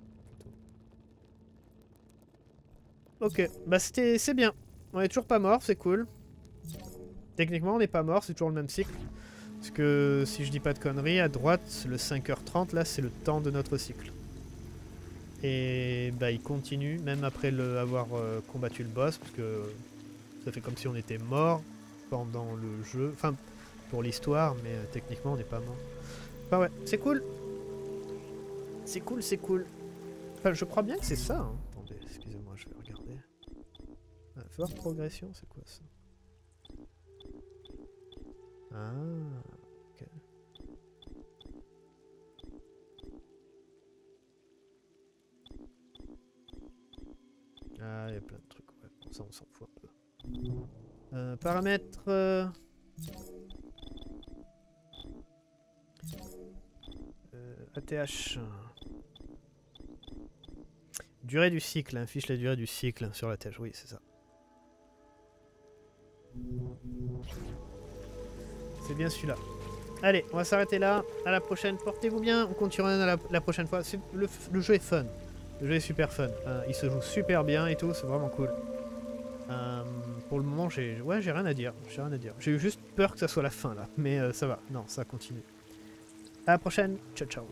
Ok, bah c'est bien. On est toujours pas mort, c'est cool. Techniquement, on n'est pas mort, c'est toujours le même cycle. Parce que, si je dis pas de conneries, à droite, le 5h30, là, c'est le temps de notre cycle. Et bah, il continue, même après avoir combattu le boss, parce que ça fait comme si on était mort pendant le jeu. Enfin, pour l'histoire, mais techniquement, on n'est pas mort. Bah ouais, c'est cool. C'est cool, c'est cool. Enfin, je crois bien que c'est ça. Hein. Attendez, excusez-moi, je vais regarder. Ah, forte progression, c'est quoi ça? Ah, ok. Ah, il y a plein de trucs, ouais. Ça, on s'en fout un peu. Paramètres... ATH. Durée du cycle, hein. Fiche la durée du cycle sur la tâche, oui, c'est ça. C'est bien celui-là. Allez, on va s'arrêter là. À la prochaine. Portez-vous bien. On continuera la prochaine fois. Le jeu est fun. Le jeu est super fun. Il se joue super bien et tout. C'est vraiment cool. Pour le moment, j'ai rien à dire. J'ai rien à dire. J'ai eu juste peur que ça soit la fin là. Mais ça va. Non, ça continue. À la prochaine. Ciao, ciao.